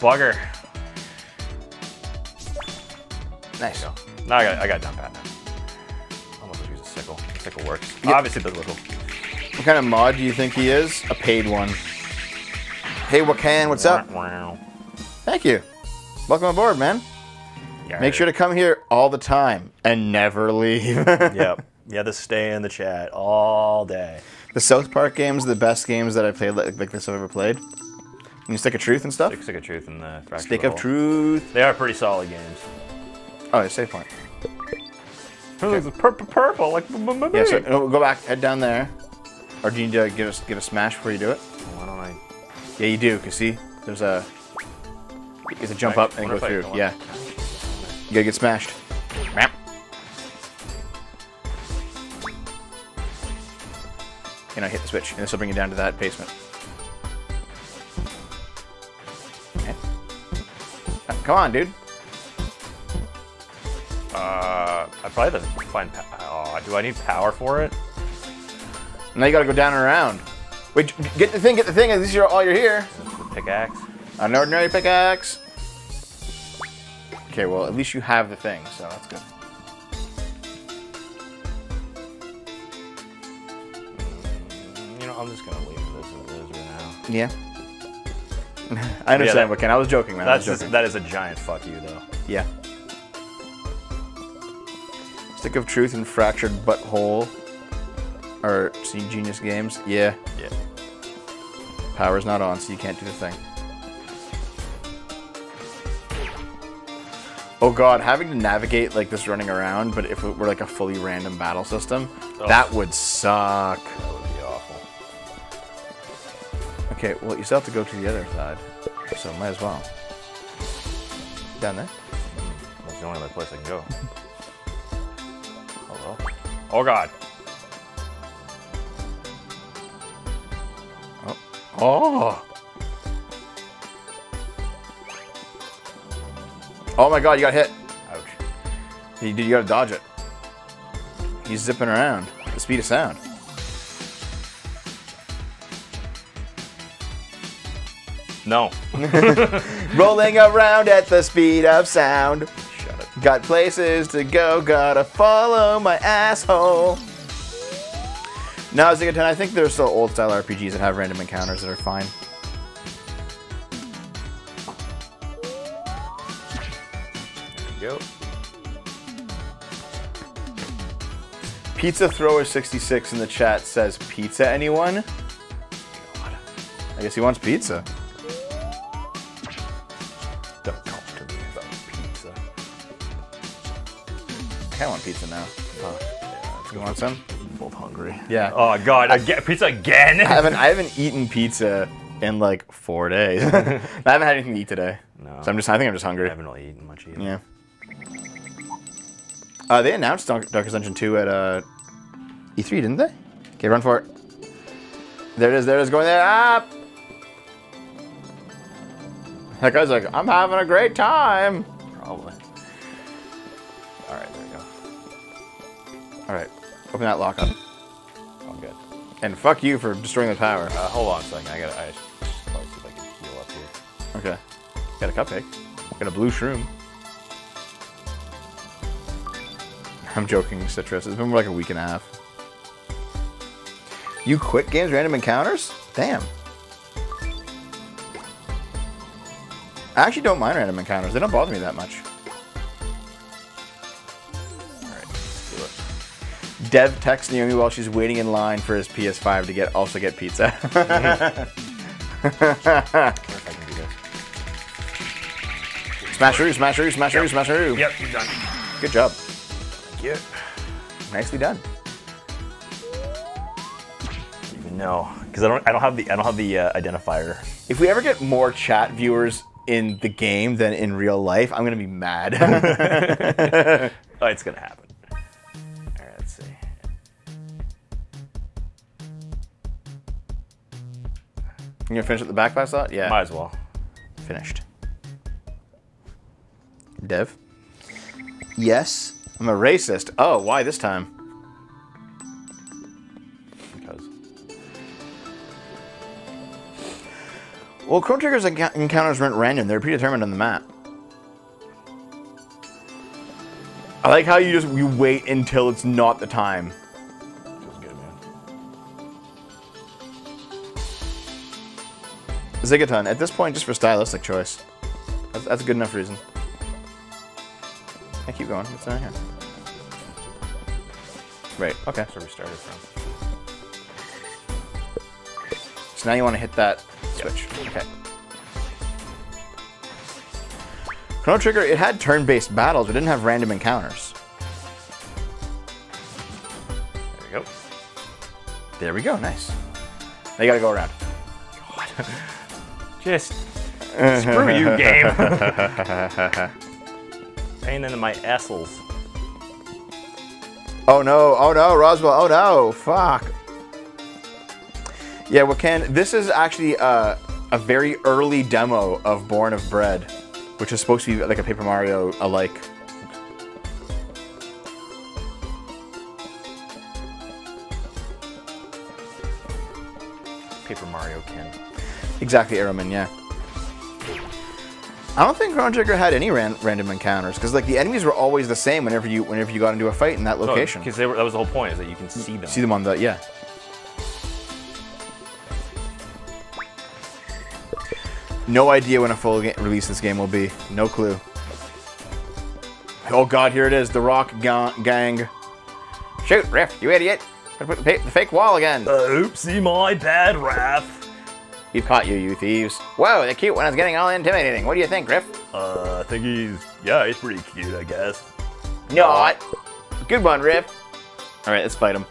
Bugger. Nice. Go. Now I got I got down pat now. Sickle works. Yep. Obviously, the little. What kind of mod do you think he is? A paid one. Hey, Wakan, what's up? Wow. Thank you. Welcome aboard, man. Yeah. Make sure to come here all the time and never leave. Yep. Yeah, to stay in the chat all day. The South Park games are the best games that I've played, like, like this I've ever played. You Stick of Truth and stuff? Stick, stick of Truth and the Fractured Stick of Butthole. Truth. They are pretty solid games. Oh, yeah, save point. Okay. Purple, purple, like yeah. So no, go back, head down there. Or do you need to get a get a smash before you do it? Why don't I? Yeah, you do. Cause see, there's a there's a jump I, up and go through. Go yeah, you gotta get smashed. You know, hit the switch, and this will bring you down to that basement. Okay. Come on, dude. Uh, I probably have to find. Oh, do I need power for it? Now you gotta go down and around. Wait, get the thing, get the thing. At least you're all you're here. Pickaxe. An ordinary pickaxe. Okay, well at least you have the thing, so that's good. You know, I'm just gonna leave this as it is right now. Yeah. I understand, but yeah, Ken, I was joking, man. That's I was joking. Just, that is a giant fuck you, though. Yeah. Stick of Truth and Fractured Butthole are genius games. Yeah. Yeah. Power's not on, so you can't do the thing. Oh god, having to navigate like this running around, but if it were like a fully random battle system, oh. that would suck. That would be awful. Okay, well you still have to go to the other side, so might as well. Down there? That's the only other place I can go. Oh god. Oh. Oh. Oh my god, you got hit. Ouch. You, you gotta dodge it. He's zipping around at the speed of sound. No. Rolling around at the speed of sound. Got places to go, gotta follow my asshole. Now is a good time. I think there's still old style R P Gs that have random encounters that are fine. There you go. Pizza Thrower sixty-six in the chat says, pizza anyone? God. I guess he wants pizza. Don't talk to me about pizza. I kinda want pizza now. Huh. Yeah, you want some? I'm both hungry. Yeah. Oh God, I get pizza again? I haven't, I haven't eaten pizza in like four days. I haven't had anything to eat today. No. So I'm just, I think I'm just hungry. I haven't really eaten much either. Yeah. Uh, they announced Darkest Dungeon two at uh, E three, didn't they? Okay, run for it. There it is, there it is, going there. Ah! That guy's like, I'm having a great time. Probably. All right, there we go. All right, open that lock up. Oh, I'm good. And fuck you for destroying the power. Uh, hold on a second, I gotta, I just probably see if I can heal up here. Okay, got a cupcake, got a blue shroom. I'm joking, Citrus. It's been like a week and a half. You quit games, random encounters? Damn. I actually don't mind random encounters. They don't bother me that much. All right, let's do it. Dev texts Naomi while she's waiting in line for his P S five to get also get pizza. Smasheroo, smasheroo, smasheroo, smasheroo. Yep, you're done. Good job. Yeah. Nicely done. No, because I don't. I don't have the. I don't have the uh, identifier. If we ever get more chat viewers in the game than in real life, I'm gonna be mad. Oh, it's gonna happen. All right, let's see. You gonna finish at the back by slot? Yeah. Might as well. Finished. Dev. Yes. I'm a racist. Oh, why this time? Because. Well, Chrono Trigger's enc encounters weren't random. They're predetermined on the map. I like how you just you wait until it's not the time. Feels good, man. Zigaton. At this point, just for stylistic choice. That's, that's a good enough reason. I keep going. What's in here? Right. Okay. That's where we started from. So now you want to hit that switch. Yep. Okay. Chrono Trigger, it had turn-based battles, but it didn't have random encounters. There we go. There we go. Nice. Now you gotta go around. God. Just screw you, game. Pain into my assholes. Oh no, oh no, Roswell, oh no, fuck. Yeah, well, Ken, this is actually a, a very early demo of Born of Bread, which is supposed to be like a Paper Mario alike. Paper Mario, Ken. Exactly, Arrowman, yeah. I don't think Chrono Trigger had any ran random encounters because like the enemies were always the same whenever you whenever you got into a fight in that location. Because no, that was the whole point is that you can see them. See them on the yeah. No idea when a full release this game will be. No clue. Oh God, here it is, the Rock ga Gang. Shoot, Riff, you idiot! Gotta put the, the fake wall again. Uh, oopsie, my bad, Riff. He caught you, you thieves. Whoa, the cute one is getting all intimidating. What do you think, Griff? Uh, I think he's... Yeah, he's pretty cute, I guess. Not. Good one, Griff. All right, let's fight him.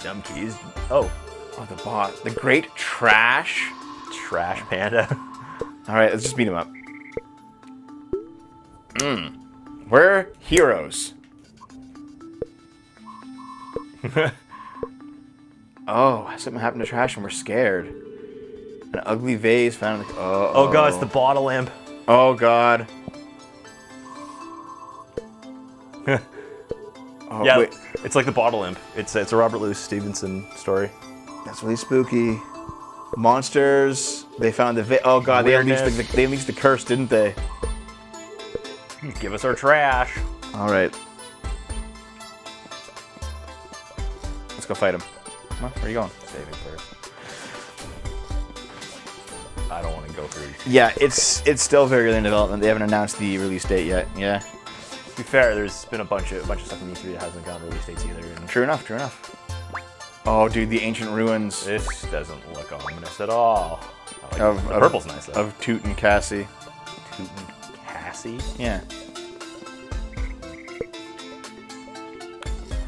Dumb keys. Oh. Oh, the boss. The great trash. Trash panda. All right, let's just beat him up. Mm. We're heroes. Oh, something happened to trash and we're scared. An ugly vase found in the... Uh-oh. Oh God, it's the bottle imp. Oh God. Oh, yeah, wait. It's like the bottle imp. It's, it's a Robert Louis Stevenson story. That's really spooky. Monsters, they found the va Oh God, they unleashed the, the, they unleashed the curse, didn't they? Give us our trash. All right. Let's go fight him. Come on, where are you going? Saving first. I don't want to go through. Yeah, it's it's still very early in development. They haven't announced the release date yet. Yeah. To be fair, there's been a bunch of a bunch of stuff in E three that hasn't gotten release dates either. And true enough, true enough. Oh, dude, the ancient ruins. This doesn't look ominous at all. I like of, the purple's of, nice, though. Of Toot and Cassie. Toot and Cassie? Yeah.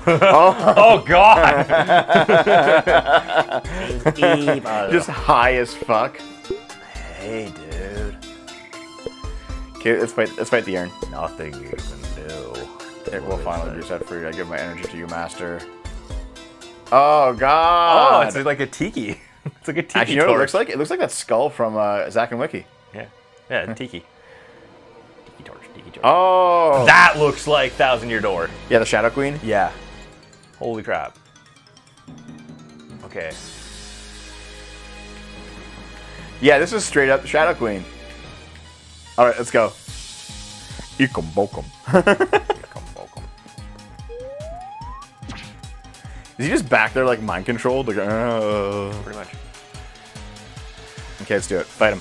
Oh. Oh, God! Just high as fuck. Hey, dude. Okay, let's fight, let's fight the urn. Nothing you can do. It will finally reset for you. I give my energy to your master. Oh, God! Oh, it's like a tiki. It's like a tiki. Actually, you know what it looks like? It looks like that skull from uh, Zach and Wiki. Yeah. Yeah, tiki. Tiki torch, tiki torch. Oh! That looks like Thousand Year Door. Yeah, the Shadow Queen? Yeah. Holy crap. Okay. Yeah, this is straight up Shadow Queen. Alright, let's go. Ekum bokum. Is he just back there like mind controlled? Like, oh. Pretty much. Okay, let's do it. Fight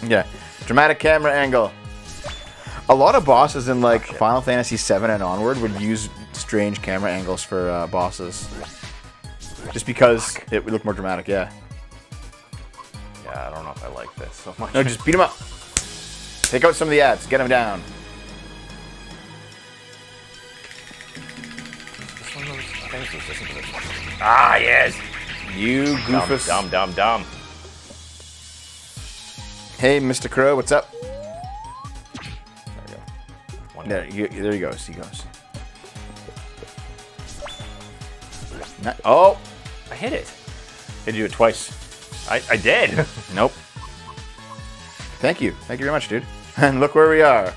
him. Yeah. Dramatic camera angle. A lot of bosses in like oh, Final Fantasy seven and onward would use strange camera angles for uh, bosses. Just because fuck. It would look more dramatic, yeah. Yeah, I don't know if I like this so much. No, just beat him up. Take out some of the ads. Get him down. Ah, yes! You goofus. Dumb, dumb, dumb, dumb. Hey, Mister Crow, what's up? There we go. There, you, there he goes. He goes. Not, oh! I hit it. I did do it twice. I, I did! Nope. Thank you. Thank you very much, dude. And look where we are.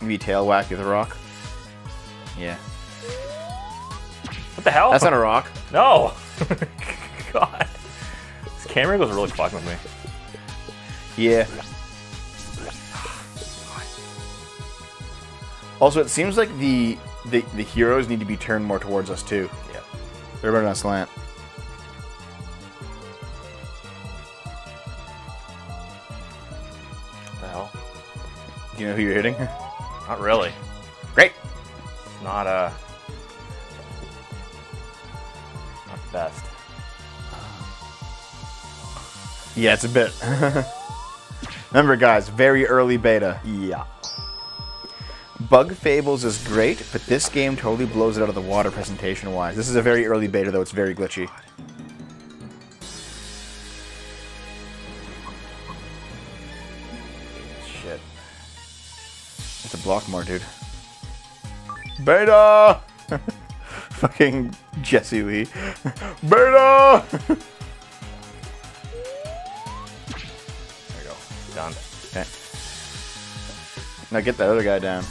Maybe tail whack with a rock. Yeah. What the hell? That's not a rock. No. God. This camera was really fucking with me. Yeah. Also, it seems like the, the the heroes need to be turned more towards us too. Yeah. They're running on slant. What the hell? Do you know who you're hitting? Not really. Great. It's not uh not the best. Yeah, it's a bit. Remember guys, very early beta. Yeah. Bug Fables is great, but this game totally blows it out of the water presentation wise. This is a very early beta though, it's very glitchy. Block more, dude. Beta! Fucking Jesse Lee. Beta! There we go. Done. Okay. Now get that other guy down.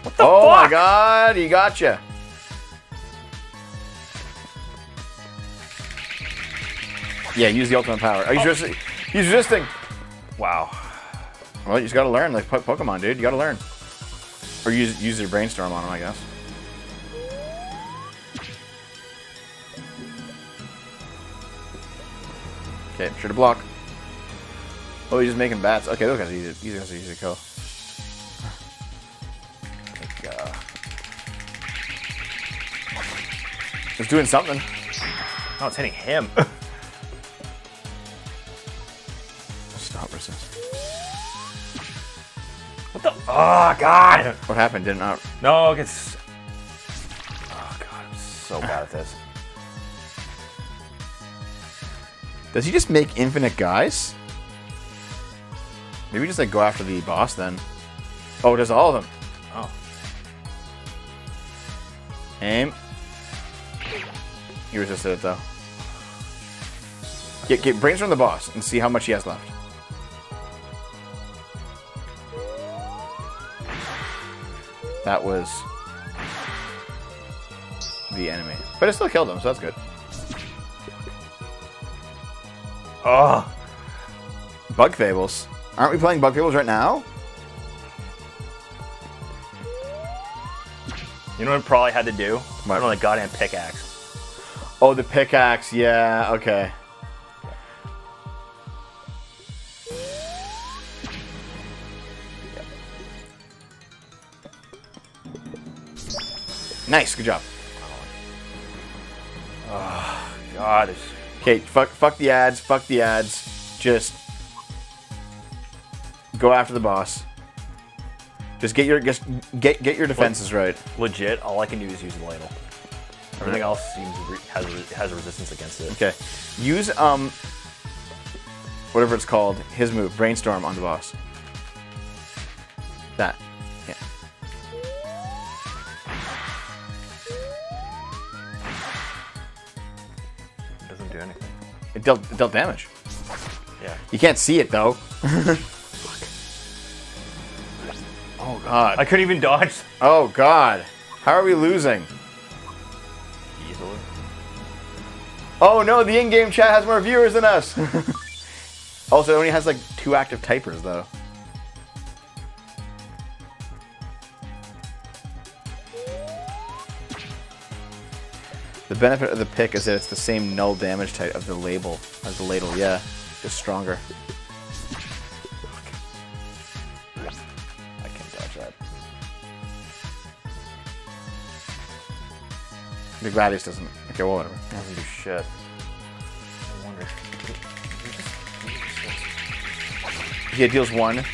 What the oh fuck? My god, he gotcha. Yeah, use the ultimate power. Oh, he's, oh. Resisting. He's resisting. Wow. Well, you just gotta learn, like Pokemon, dude. You gotta learn. Or use use your brainstorm on them, I guess. Okay, I'm sure to block. Oh, he's just making bats. Okay, those guys are easy. These guys are easy to kill. Like, uh... It's doing something. Oh, it's hitting him. Stop resist. What the? Oh, God! What happened? Did not. No, it gets. Oh, God, I'm so bad at this. Does he just make infinite guys? Maybe just like go after the boss then. Oh, it does all of them. Oh. Aim. You resisted it though. Get, get brainstorm the boss and see how much he has left. That was the enemy. But it still killed him, so that's good. Oh, Bug Fables. Aren't we playing Bug Fables right now? You know what I probably had to do? What? I don't know, the goddamn pickaxe. Oh, the pickaxe. Yeah, okay. Nice, good job. Oh, God. Okay, fuck, fuck the ads, fuck the ads. Just go after the boss. Just get your just get get your defenses right. Legit, all I can do is use the ladle. Everything else seems re has re has a resistance against it. Okay, use um whatever it's called. His move, brainstorm on the boss. That. Yeah. It doesn't do anything. It dealt it dealt damage. Yeah. You can't see it though. Oh God! I couldn't even dodge. Oh God! How are we losing? Easily. Oh no! The in-game chat has more viewers than us. Also, it only has like two active typers though. The benefit of the pick is that it's the same null damage type of the label as the ladle. Yeah, just stronger. The Gladius doesn't. Okay, well, whatever. It doesn't do shit. I wonder. Yeah, it deals one, it's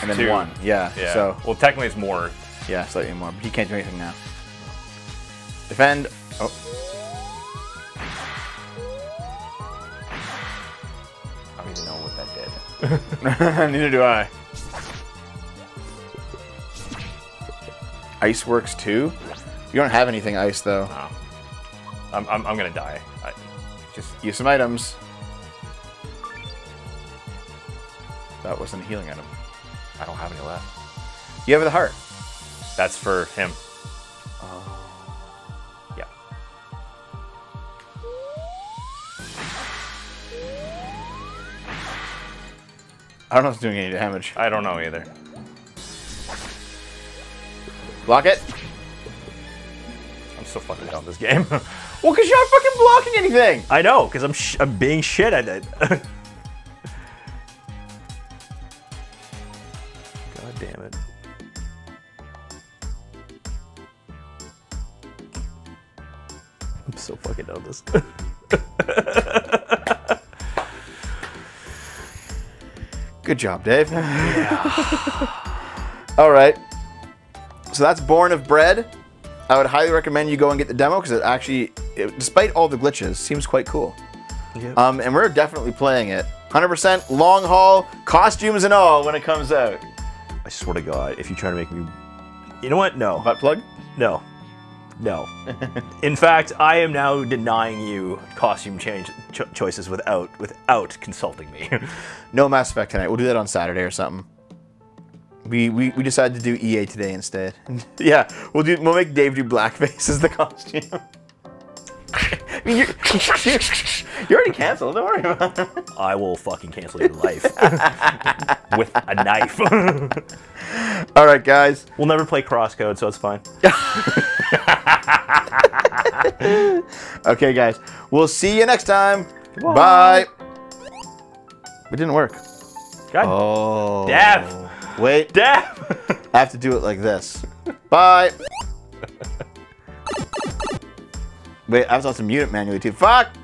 and then two. one. Yeah, yeah. So. Well, technically it's more. Yeah, slightly more. But he can't do anything now. Defend. Oh. I don't even know what that did. Neither do I. Ice works too. You don't have anything ice though. No. I'm I'm, I'm gonna die. I, just use some items. That wasn't a healing item. I don't have any left. You have the heart. That's for him. Oh. Yeah. I don't know if it's doing any damage. I don't know either. Block it. I'm so fucking dumb this game. Well, because you're not fucking blocking anything. I know, because I'm sh I'm being shit at it. God damn it. I'm so fucking dumb this. Good job, Dave. Yeah. All right. So that's Born of Bread. I would highly recommend you go and get the demo because it actually, it, despite all the glitches, seems quite cool. Yep. Um, and we're definitely playing it. one hundred percent long haul, costumes and all when it comes out. I swear to God, if you try to make me... You know what? No. Butt plug? No. No. In fact, I am now denying you costume change cho choices without without consulting me. No Mass Effect tonight. We'll do that on Saturday or something. We, we we decided to do E A today instead. Yeah, we'll do we'll make Dave do blackface as the costume. I mean, you're, you're, you're already canceled. Don't worry about it. I will fucking cancel your life with a knife. All right, guys. We'll never play Crosscode, so it's fine. Okay, guys. We'll see you next time. Goodbye. Bye. It didn't work. God. Oh. Dev. Wait. Dab. I have to do it like this. Bye. Wait, I was also mute it manually too. Fuck!